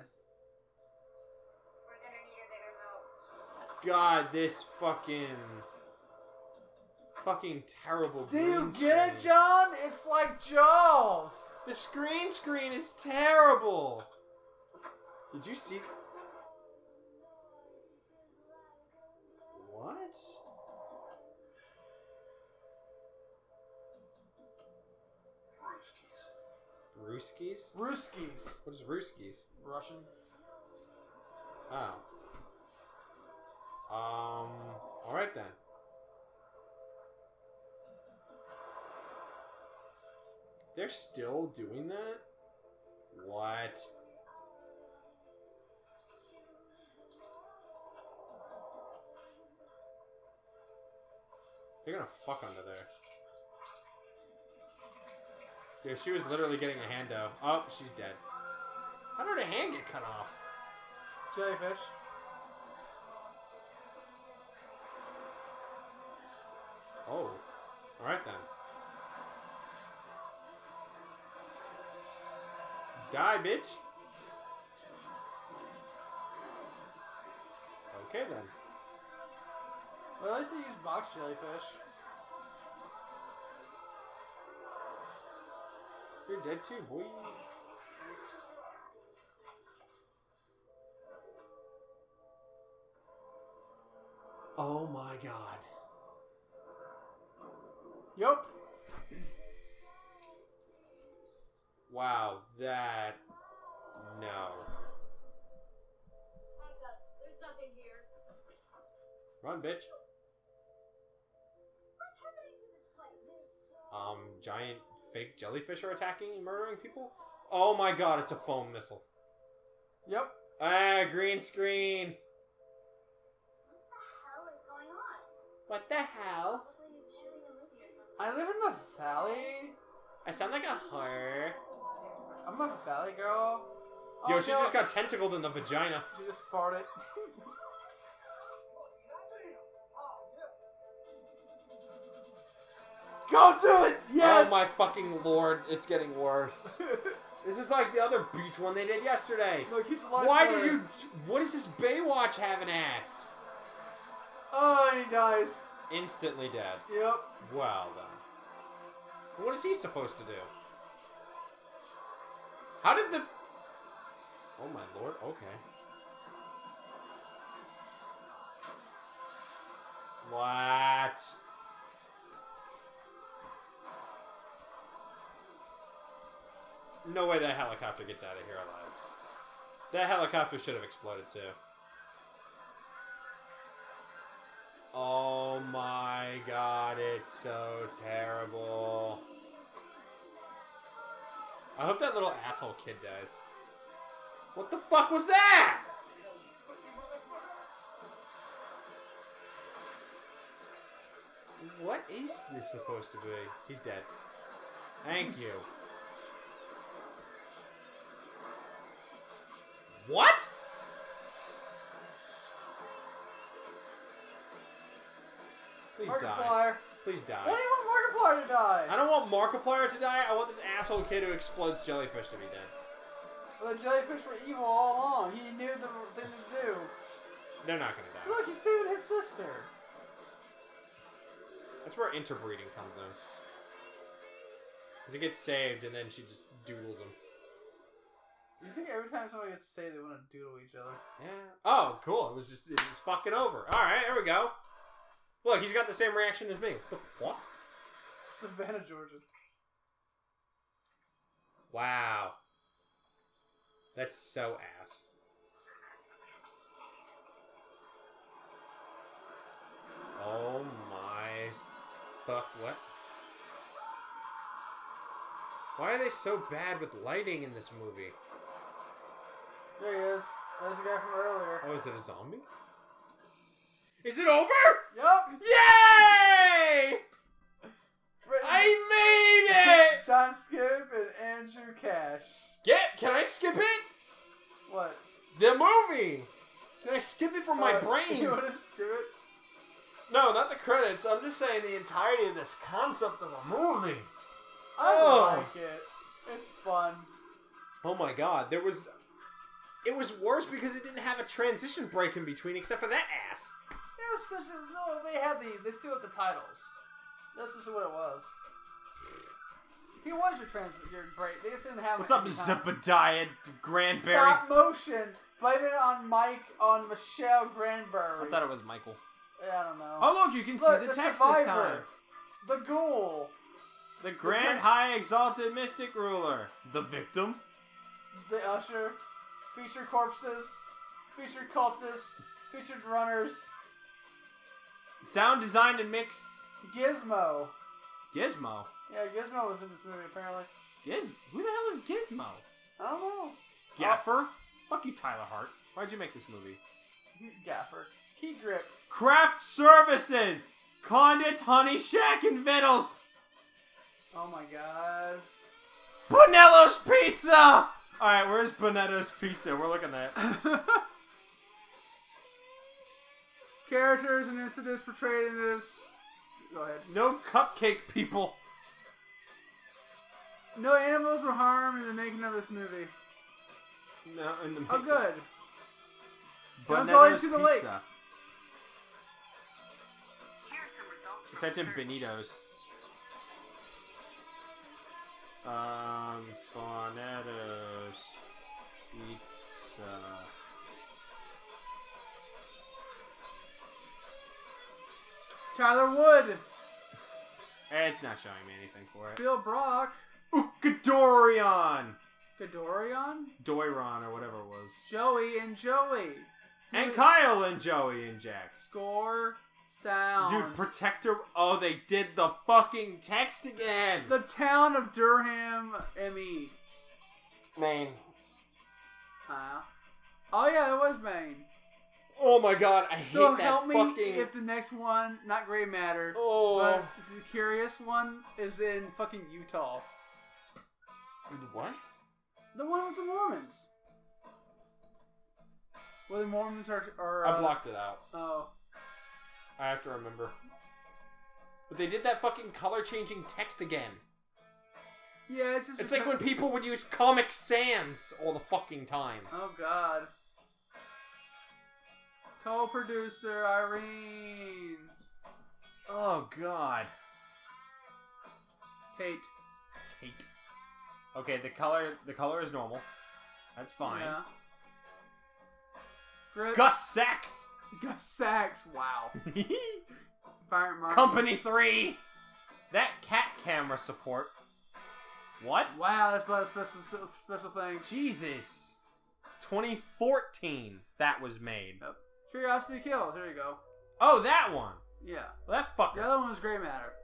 We're gonna need a bigger mouth. God, this fucking terrible. Do you get it, John? It's like Jaws. The screen is terrible. Did you see? What? Ruskies? Ruskies. What is Ruskies? Russian. Oh. Alright then. They're still doing that? What? They're gonna fuck under there. Dude, she was literally getting a hando. Oh, she's dead. How did her hand get cut off? Jellyfish. Oh. Alright then. Die, bitch. Okay then. Well, at least they use box jellyfish. You're dead too, boy. Oh my god. Yup. Wow, that... No. There's nothing here. Run, bitch. What's happening to this place? Giant... Fake jellyfish are attacking and murdering people? Oh my god, it's a foam missile. Yep. Ah, green screen. What the hell is going on? What the hell? I live in the valley. I sound like a horror. I'm a valley girl. Oh, yo, she just got tentacled in the vagina. She just farted. Go do it! Yes! Oh my fucking lord, it's getting worse. This is like the other beach one they did yesterday. Look, he's alive. Why did you... What does this Baywatch have an ass? Oh, he dies. Instantly dead. Yep. Well done. What is he supposed to do? How did the... Oh my lord, okay. What? No way that helicopter gets out of here alive. That helicopter should have exploded too. Oh my god, it's so terrible. I hope that little asshole kid dies. What the fuck was that? What is this supposed to be? He's dead. Thank you. What? Please die. Please die. Why do you want Markiplier to die? I don't want Markiplier to die. I want this asshole kid who explodes jellyfish to be dead. Well, the jellyfish were evil all along. He knew the thing to do. They're not going to die. So look, he's saving his sister. That's where interbreeding comes in. Because he gets saved and then she just doodles him. You think every time somebody gets to say they want to doodle each other? Yeah. Oh, cool. It was just, it's fucking over. All right, there we go. Look, he's got the same reaction as me. What the fuck? Savannah, Georgia. Wow. That's so ass. Oh my. Fuck, what? Why are they so bad with lighting in this movie? There he is. There's a guy from earlier. Oh, is it a zombie? Is it over? Yup. Yay! I made it! John Skip and Andrew Cash. Skip? Can I skip it? What? The movie! Can I skip it from my brain? You want to skip it? No, not the credits. I'm just saying the entirety of this concept of a movie. I like it. It's fun. Oh my god, there was... It was worse because it didn't have a transition break in between, except for that ass. Yeah, no, they had they threw out the titles. That's just what it was. He was your break. They just didn't have. What's up, Zebediah Granberry? Stop motion. Blame it on Michelle Granberry. I thought it was Michael. Yeah, I don't know. Oh look, you can see the text this time. The ghoul. The Grand High Exalted Mystic Ruler. The victim. The usher. Featured corpses. Featured cultists. Featured runners. Sound design and mix. Gizmo. Gizmo? Yeah, Gizmo was in this movie, apparently. Who the hell is Gizmo? I don't know. Gaffer? Fuck you, Tyler Hart. Why'd you make this movie? Gaffer. Key grip. Craft services! Condits, honey, shack, and vittles! Oh my god. Bonello's Pizza! Alright, where's Bonello's Pizza? We're looking at it. Characters and incidents portrayed in this. Go ahead. No cupcake people. No animals were harmed in the making of this movie. No, in the making. Oh, good. Bonello's Pizza. Typed in Benito's. Bonello's Pizza. Tyler Wood. It's not showing me anything for it. Bill Brock. Ooh, Ghidorah. Ghidorah? Doiron or whatever it was. Joey. And Kyle and Joey and Jack. Score. Sound. Dude, Protector. Oh, they did the fucking text again. The town of Durham, ME. Maine. Oh yeah, it was Maine. Oh my god, I hate that fucking... So help me if the next one, not gray matter, but the curious one is in fucking Utah. What? The one with the Mormons. Well, the Mormons are I blocked it out. Oh. I have to remember. But they did that fucking color-changing text again. Yeah, it's just... It's like when people would use Comic Sans all the fucking time. Oh god. Co-producer Irene. Oh god. Tate. Okay, the color is normal. That's fine. Yeah. Gus Sachs. Wow. Company 3. That cat camera support. What? Wow, that's a lot of special things. Jesus. 2014. That was made. Yep. Curiosity Kill. There you go. Oh, that one. Yeah. Well, that fucker. The other one was gray matter.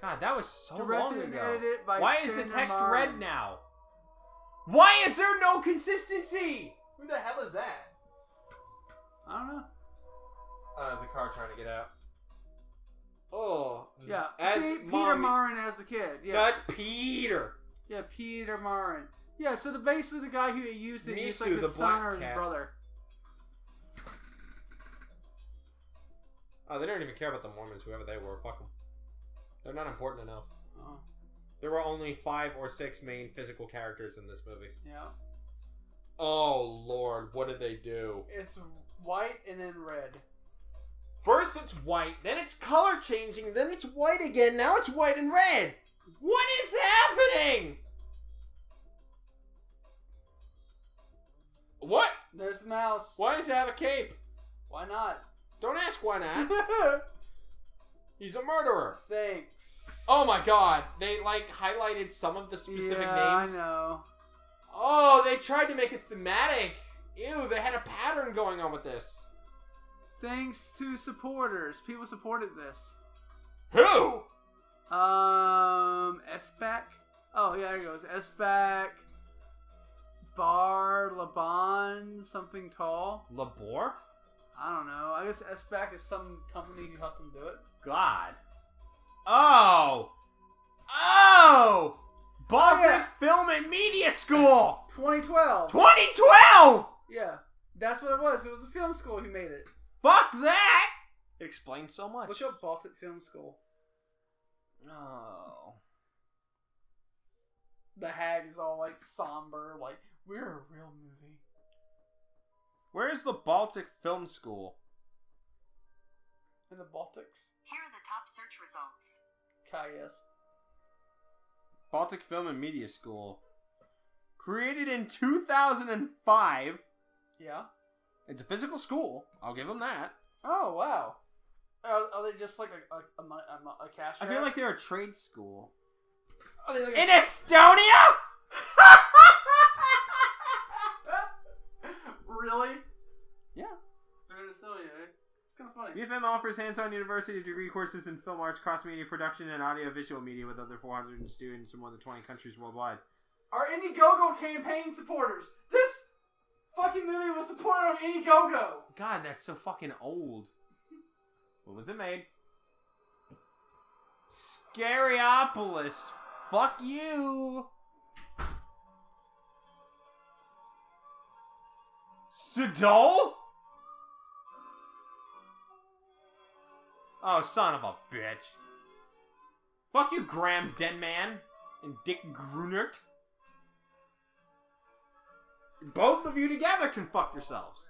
God, that was so long ago. Why is the text red now? Why is there no consistency? Who the hell is that? I don't know. Oh, there's a car trying to get out. Oh. Yeah. See, Peter Marin as the kid. Yeah. That's Peter. Yeah, Peter Marin. Yeah, so basically the guy who used it, he's like his son or his brother. Oh, they don't even care about the Mormons, whoever they were. Fuck them. They're not important enough. Oh. There were only 5 or 6 main physical characters in this movie. Yeah. Oh, Lord. What did they do? It's white and then red. First it's white, then it's color changing, then it's white again, now it's white and red. What is happening? What? There's the mouse. Why does it have a cape? Why not? Don't ask why not. He's a murderer. Thanks. Oh my god. They like highlighted some of the specific names. I know. Oh, they tried to make it thematic. Ew, they had a pattern going on with this. Thanks to supporters. People supported this. Who? SBAC. Oh yeah, there it goes. SBAC. Bar Laban something tall. Labor? I don't know. I guess SBAC is some company who helped them do it. God. Oh! Oh! Baltic Film and Media School! 2012. 2012?! Yeah. That's what it was. It was the film school who made it. Fuck that! It explains so much. Look up Baltic Film School. Oh. The hag is all, like, somber. Like, we're a real movie. Where's the Baltic Film School? In the Baltics. Here are the top search results. Kaiest. Baltic Film and Media School. Created in 2005. Yeah. It's a physical school. I'll give them that. Oh, wow. Are they just like a cash grab? I feel like they're a trade school. Like in Estonia? Really? Yeah. They're in Estonia, eh? It's kind of funny. UFM offers hands-on university degree courses in film arts, cross-media production, and audiovisual media with other 400 students from more than 20 countries worldwide. Our Indiegogo campaign supporters. This fucking movie was supported on Indiegogo. God, that's so fucking old. When was it made? Scariopolis. Fuck you! Sedol? Oh, son of a bitch. Fuck you, Graham Denman and Dick Grunert. Both of you together can fuck yourselves.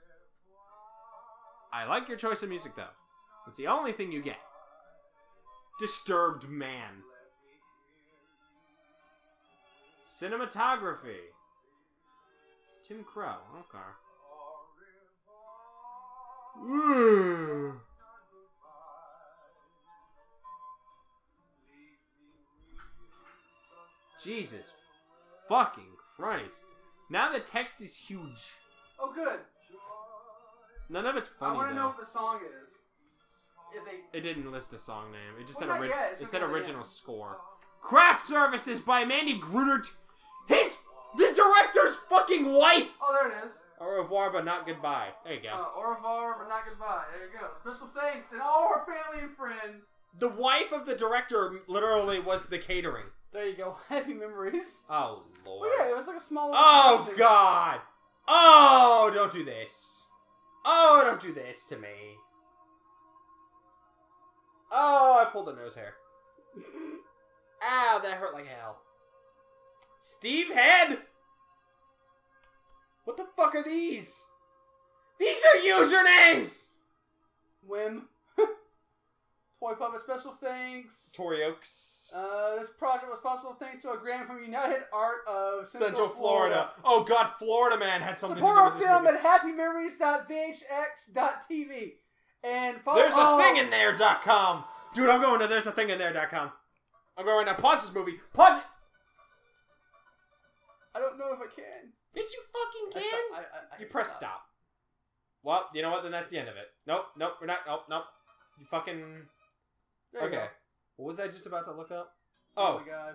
I like your choice of music, though. It's the only thing you get. Disturbed Man. Cinematography. Tim Crow. Okay. Ooh. Jesus fucking Christ. Now the text is huge. Oh, good. None of it's funny, I want to know what the song is. If they... It didn't list a song name. It just said, original score. Craft Services by Mandy Grunert. The director's fucking wife! Oh, there it is. Au revoir, but not goodbye. There you go. Au revoir, but not goodbye. There you go. Special thanks and all our family and friends. The wife of the director literally was the catering. There you go. Happy memories. Oh, Lord. Well, yeah, it was like a small... Oh, God! Oh, don't do this. Oh, don't do this to me. Oh, I pulled a nose hair. Ow, that hurt like hell. Steve Head! What the fuck are these? These are usernames! Whim. Toy Puppet Special Thanks. Torioaks. This project was possible thanks to a grant from United Art of Central Florida. Oh god, Florida Man had something to do with this movie. Support our film at happymemories.vhx.tv. And follow There's a thing in there.com. Dude, I'm going to there's a thing in there.com. I'm going right now. Pause this movie. Pause it! I don't know if I can. Yes, you fucking can. You press stop. Well, you know what? Then that's the end of it. Nope, nope, we're not. Nope, nope. You fucking. Okay. What was I just about to look up? Oh, oh my god.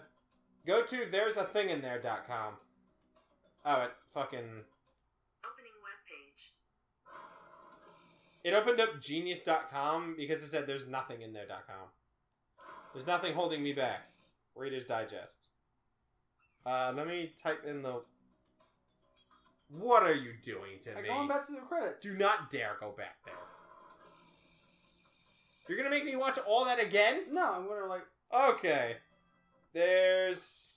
Go to there'sathinginThere.com. Oh, it fucking. Opening webpage. It opened up genius.com because it said there's nothing in there.com. There's nothing holding me back. Reader's Digest. Let me type in the... What are you doing to me? I'm going back to the credits. Do not dare go back there. You're going to make me watch all that again? No, I'm going to like... Okay. There's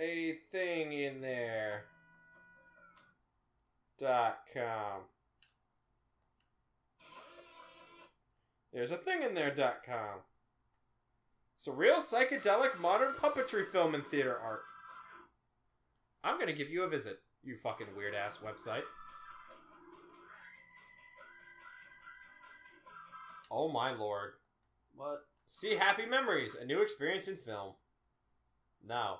a thing in there. .com. There's a thing in there.com. It's a real psychedelic modern puppetry film and theater art. I'm going to give you a visit, you fucking weird-ass website. Oh my lord. What? See Happy Memories, a new experience in film. No.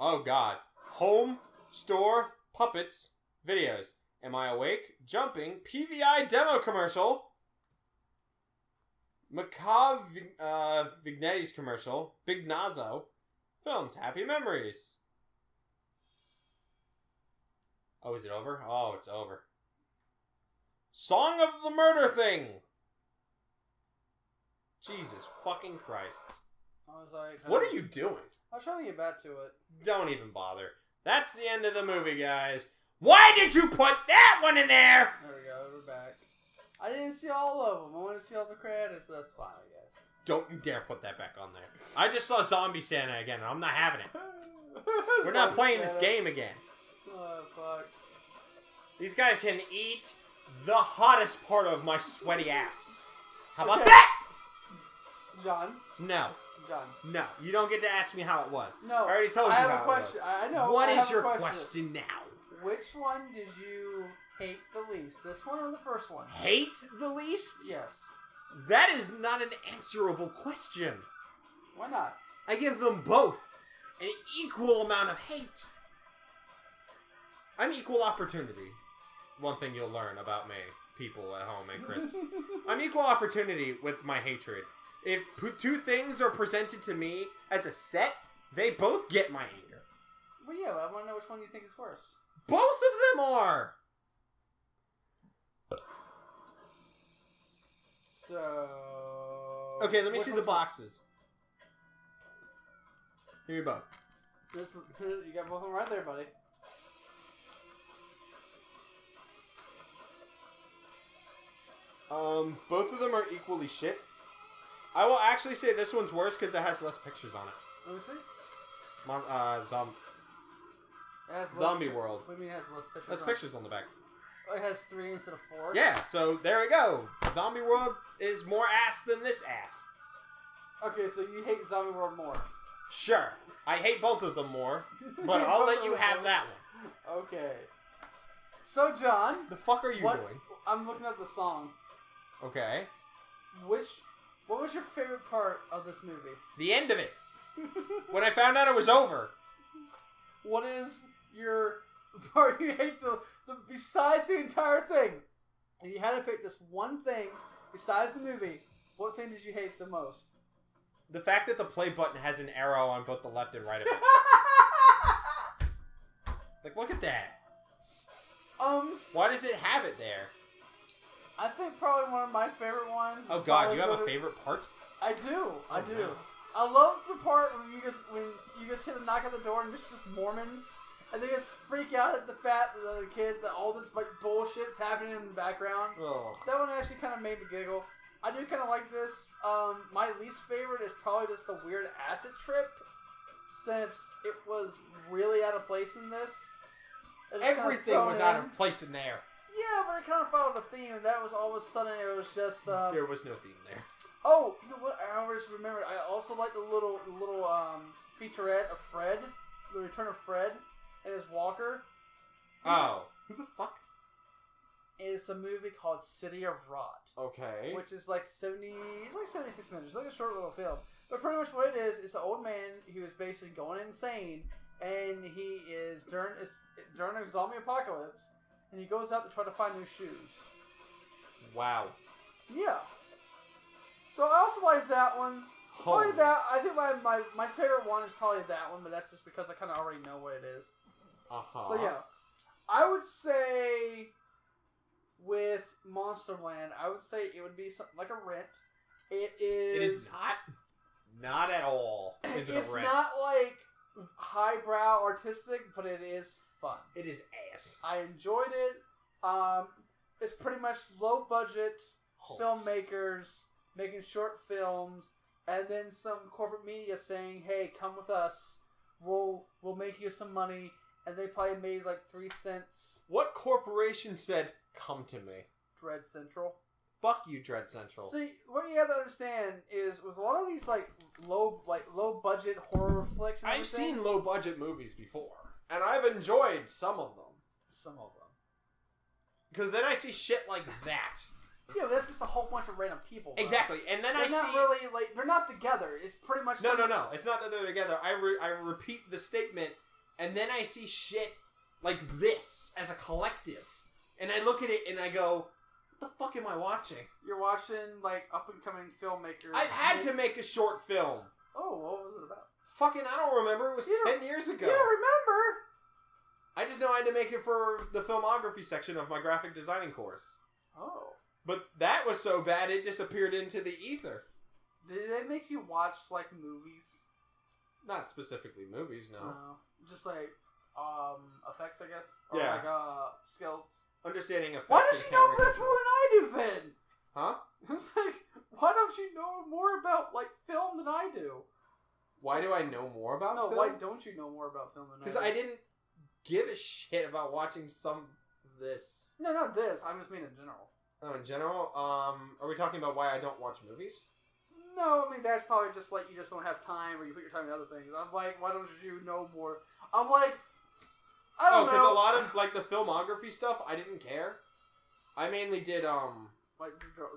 Oh god. Home, store, puppets, videos. Am I awake? Jumping, PVI demo commercial. Macabre Vignetti's commercial, Big Nazo, films, Happy Memories. Oh, is it over? Oh, it's over. Song of the Murder Thing. Jesus fucking Christ. I was like... What are you doing? I was trying to get back to it. Don't even bother. That's the end of the movie, guys. Why did you put that one in there? There we go. We're back. I didn't see all of them. I wanted to see all the credits, but that's fine, I guess. Don't you dare put that back on there. I just saw Zombie Santa again, and I'm not having it. We're not playing this game again. Oh, fuck. These guys can eat the hottest part of my sweaty ass. How about that? John? No. John? No. You don't get to ask me how it was. No. I already told you how it was. I have a question. I know. What is your question now? Which one did you hate the least? This one or the first one? Hate the least? Yes. That is not an answerable question. Why not? I give them both an equal amount of hate. I'm equal opportunity. One thing you'll learn about me, people at home, and Chris. I'm equal opportunity with my hatred. If two things are presented to me as a set, they both get my anger. Well, yeah, but I want to know which one you think is worse. Both of them are! So... Okay, let me see the boxes. Here you go. You got both of them right there, buddy. Both of them are equally shit. I will actually say this one's worse because it has less pictures on it. Let me see. Zombie World. What do you mean it has less pictures? Less pictures on the back. Oh, it has 3 instead of 4? Yeah, so there we go. Zombie World is more ass than this ass. Okay, so you hate Zombie World more. Sure. I hate both of them more, but I'll let you have that one. Okay. So, John. The fuck are you doing? I'm looking at the song. Okay. What was your favorite part of this movie? The end of it. When I found out it was over. What is your part you hate besides the entire thing? If you had to pick this one thing besides the movie, what thing did you hate the most? The fact that the play button has an arrow on both the left and right of it. Like, look at that. Why does it have it there? I think probably one of my favorite ones. Oh God, you have a favorite part? I do. Oh, I do. No. I love the part when you just hit a knock at the door and it's just Mormons and they just freak out at the fact that the kids that all this like bullshit's happening in the background. Ugh. That one actually kind of made me giggle. I do kind of like this. My least favorite is probably just the weird acid trip, since it was really out of place in this. Everything was out of place in there. Yeah, but it kind of followed a theme. That was all of a sudden, it was just... there was no theme there. Oh, you know what? I always remembered. I also liked the little featurette of Fred. The return of Fred and his walker. Oh. Who the fuck? It's a movie called City of Rot. Okay. Which is like 76 minutes. It's like a short little film. But pretty much what it is, it's an old man who is basically going insane. And he is during a zombie apocalypse. And he goes out to try to find new shoes. Wow. Yeah. So I also like that one. Holy. Probably that. I think my favorite one is probably that one, but that's just because I kind of already know what it is. Uh-huh. So yeah. I would say with Monsterland, I would say it would be something like a Rent. It is not at all. Is it a Rent? It's not like highbrow artistic, but it is fun. It is ass. I enjoyed it. It's pretty much low budget filmmakers making short films, and then some corporate media saying, "Hey, come with us. We'll make you some money." And they probably made like 3 cents. What corporation said, "Come to me"? Dread Central. Fuck you, Dread Central. See, what you have to understand is with a lot of these like low budget horror flicks. And I've seen low budget movies before. And I've enjoyed some of them. Some of them. Because then I see shit like that. Yeah, but that's just a whole bunch of random people. Though. Exactly, and then they're not really like they're not together. It's pretty much no. It's not that they're together. I repeat the statement, and then I see shit like this as a collective, and I look at it and I go, "What the fuck am I watching?" You're watching like up and coming filmmakers. I've had to make a short film. Oh, what was it about? Fucking, I don't remember. It was 10 years ago. You don't remember? I just know I had to make it for the filmography section of my graphic designing course. Oh. But that was so bad it disappeared into the ether. Did they make you watch, like, movies? Not specifically movies, no. No. Just, like, effects, I guess? Or, yeah. Like, skills. Understanding effects. Why does she know this more than I do, then? Huh? It's like, why don't you know more about, like, film than I do? Why do I know more about film? No, why don't you know more about film than I do? Because I didn't give a shit about watching some of this. No, not this. I just mean in general. Oh, in general? Are we talking about why I don't watch movies? No, I mean, that's probably just, like, you just don't have time or you put your time in other things. I'm like, why don't you know more? I'm like, I don't know. Because a lot of, like, the filmography stuff, I didn't care. I mainly did, like,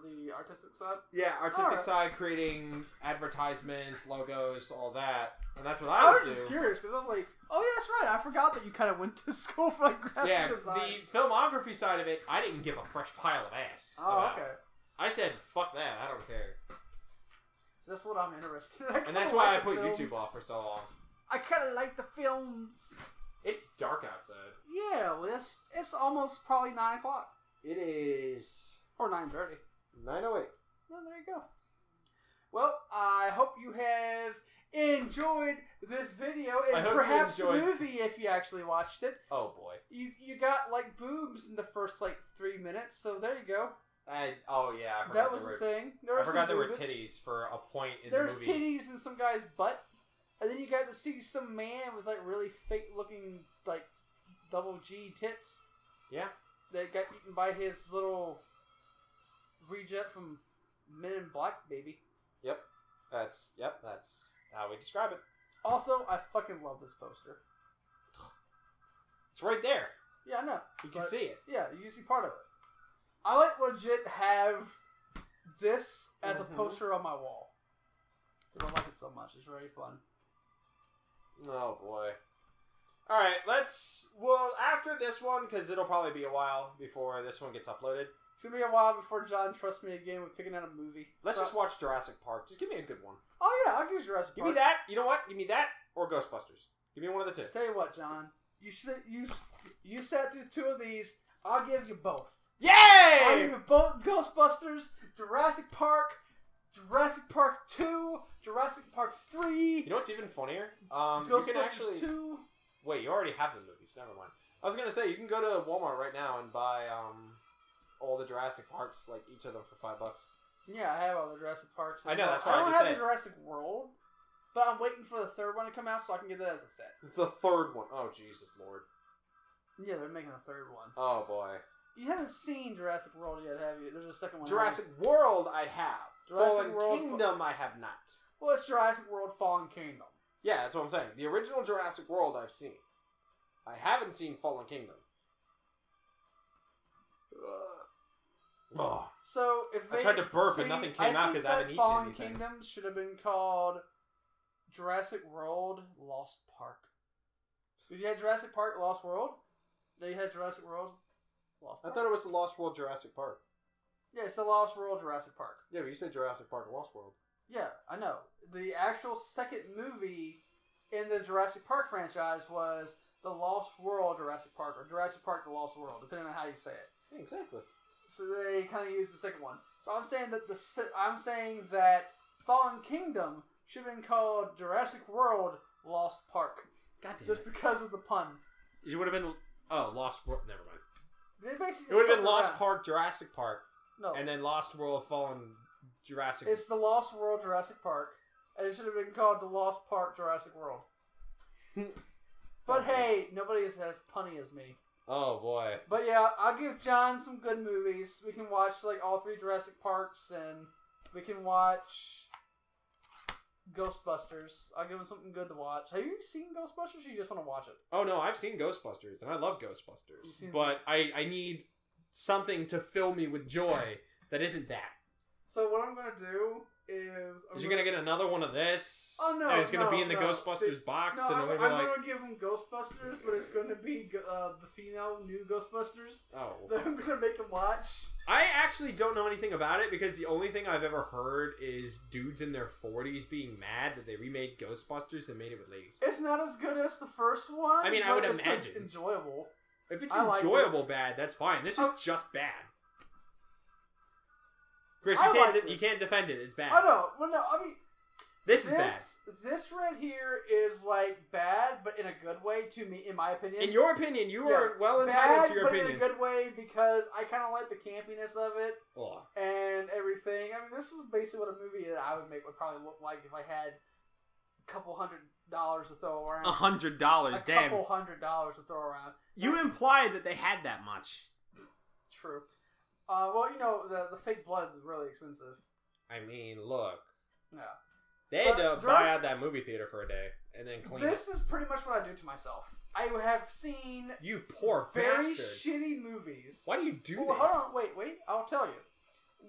the artistic side? Yeah, artistic side, creating advertisements, logos, all that. And that's what I would do. I was just curious, because I was like, oh, yeah, that's right. I forgot that you kind of went to school for, like, graphic design. Yeah, the filmography side of it, I didn't give a fresh pile of ass. Oh, okay. I said, fuck that. I don't care. So that's what I'm interested in. And that's why I put YouTube off for so long. I kind of like the films. It's dark outside. Yeah, well, it's almost probably 9 o'clock. It is... Or 9:30. 9:08. Well, there you go. Well, I hope you have enjoyed this video and perhaps the movie if you actually watched it. Oh boy. You got like boobs in the first like 3 minutes, so there you go. Oh yeah, I forgot that was the thing. I forgot there were titties for a point in the movie. There's titties in some guy's butt, and then you got to see some man with like really fake looking like double G tits. Yeah. That got eaten by his little. Reject from Men in Black, baby. Yep, that's how we describe it. Also, I fucking love this poster. It's right there. Yeah, I know. You can see it. Yeah, you can see part of it. I like legit have this as a poster on my wall. Because I like it so much. It's very fun. Oh boy. Alright, after this one, because it'll probably be a while before this one gets uploaded. It's going to be a while before John trusts me again with picking out a movie. Let's just watch Jurassic Park. Just give me a good one. Oh, yeah. I'll give you Jurassic Park. Give me that. You know what? Give me that or Ghostbusters. Give me one of the two. Tell you what, John. You sat through two of these. I'll give you both. Yay! I'll give you both Ghostbusters, Jurassic Park, Jurassic Park 2, Jurassic Park 3. You know what's even funnier? Ghostbusters you can actually... 2. Wait, you already have the movies. Never mind. I was going to say, you can go to Walmart right now and buy... all the Jurassic Parks, like each of them for $5. Yeah, I have all the Jurassic Parks. I know, that's why I don't have the Jurassic World, but I'm waiting for the third one to come out so I can get that as a set. The third one? Oh, Jesus Lord. Yeah, they're making a third one. Oh, boy. You haven't seen Jurassic World yet, have you? There's a second one. Jurassic World, I have. Jurassic World Kingdom, I have not. Well, it's Jurassic World Fallen Kingdom. Yeah, that's what I'm saying. The original Jurassic World I've seen. I haven't seen Fallen Kingdom. Ugh. Oh. So if they tried to burp and nothing came out because I hadn't eaten anything. Fallen Kingdom should have been called Jurassic World Lost Park. Because you had Jurassic Park Lost World, then you had Jurassic World Lost Park. I thought it was the Lost World Jurassic Park. Yeah, it's the Lost World Jurassic Park. Yeah, but you said Jurassic Park Lost World. Yeah, I know. The actual second movie in the Jurassic Park franchise was the Lost World Jurassic Park or Jurassic Park the Lost World, depending on how you say it. Exactly. So they kind of used the second one. So I'm saying that Fallen Kingdom should have been called Jurassic World Lost Park. God damn. Just because of the pun. It would have been Lost World. Never mind. It would have been Lost Park Jurassic Park. No. And then Lost World Fallen Jurassic. It's the Lost World Jurassic Park, and it should have been called the Lost Park Jurassic World. But hey, nobody is as punny as me. Oh, boy. But yeah, I'll give John some good movies. We can watch, like, all three Jurassic Parks, and we can watch Ghostbusters. I'll give him something good to watch. Have you seen Ghostbusters, or you just want to watch it? Oh, no, I've seen Ghostbusters, and I love Ghostbusters. But I need something to fill me with joy that isn't that. So what I'm going to do is... you're going to get another one of this? Oh, no, and it's going to be in the Ghostbusters box? No, and I'm going to give him Ghostbusters, but it's going to be the female new Ghostbusters that I'm going to make him watch. I actually don't know anything about it, because the only thing I've ever heard is dudes in their 40s being mad that they remade Ghostbusters and made it with ladies. It's not as good as the first one. I mean, I would imagine. It's enjoyable. If it's enjoyable bad, that's fine. This is just bad. Chris, you can't defend it. It's bad. I know. Well, no, I mean, this is bad. This right here is like bad, but in a good way to me, in my opinion. In your opinion, you are well entitled to your opinion. But in a good way, because I kind of like the campiness of it and everything. I mean, this is basically what a movie that I would make would probably look like if I had a couple $100 to throw around. $100, damn. A couple $100 to throw around. You implied that they had that much. True. Well, you know, the fake blood is really expensive. I mean, look. Yeah. They had to buy out that movie theater for a day and then clean it. This is pretty much what I do to myself. I have seen... You poor bastard. Very shitty movies. Why do you do this? Hold on, wait. I'll tell you.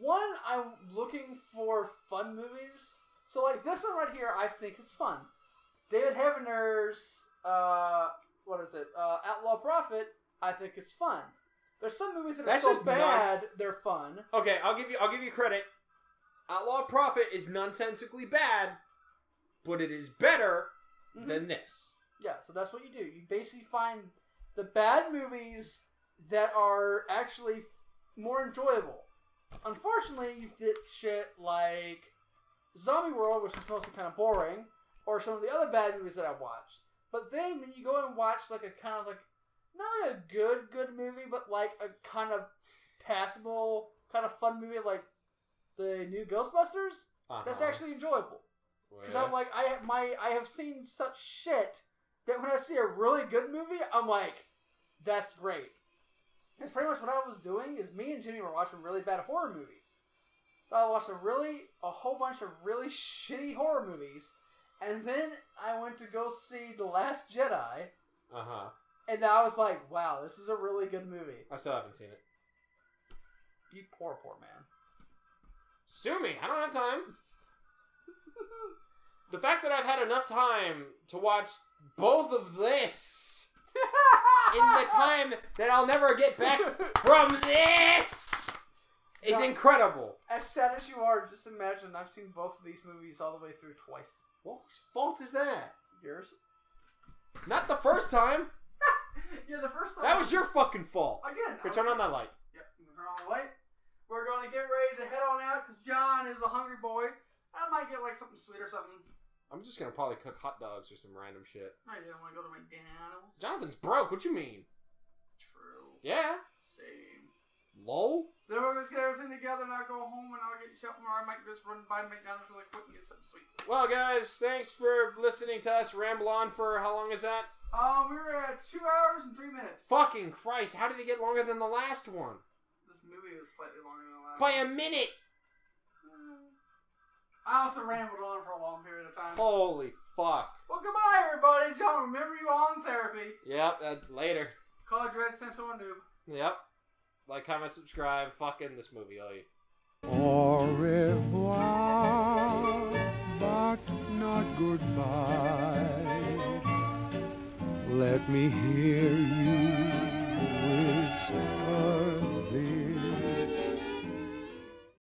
One, I'm looking for fun movies. So, like, this one right here I think is fun. David Havener's, Outlaw Prophet, I think is fun. There's some movies that are so bad, they're fun. Okay, I'll give you credit. Outlaw Prophet is nonsensically bad, but it is better than this. Yeah, so that's what you do. You basically find the bad movies that are actually more enjoyable. Unfortunately, you get shit like Zombie World, which is mostly kind of boring, or some of the other bad movies that I watched. But then when you go and watch like a kind of like... Not like a good movie, but like a kind of passable, kind of fun movie like the new Ghostbusters. That's actually enjoyable. Because I'm like, I have seen such shit that when I see a really good movie, I'm like, that's great. That's pretty much what I was doing, is me and Jimmy were watching really bad horror movies. So I watched a whole bunch of really shitty horror movies, and then I went to go see The Last Jedi. And I was like, wow, this is a really good movie. I still haven't seen it. You poor man. Sue me. I don't have time. The fact that I've had enough time to watch both of this in the time that I'll never get back from this is incredible. As sad as you are, just imagine I've seen both of these movies all the way through twice. What fault is that? Yours? Not the first time. Yeah, the first time. That was your fucking fault. Again. Here, turn on that light. Yep, turn on the light. We're going to get ready to head on out because John is a hungry boy. I might get like something sweet or something. I'm just going to probably cook hot dogs or some random shit. I didn't want to go to McDonald's. Jonathan's broke. What you mean? True. Yeah. Same. Lol. Then we're going to get everything together and I'll go home and I'll get something, or I might just run by McDonald's really quick and get something sweet. Well, guys, thanks for listening to us ramble on for how long is that? We were at 2 hours and 3 minutes. Fucking Christ, how did it get longer than the last one? This movie was slightly longer than the last one. By a minute! I also rambled on for a long period of time. Holy fuck. Well, goodbye, everybody. John, remember you all in therapy. Yep, later. Call Dread Central a noob. Yep. Like, comment, subscribe. Fucking this movie, all you. Au revoir, but not goodbye. Let me hear you.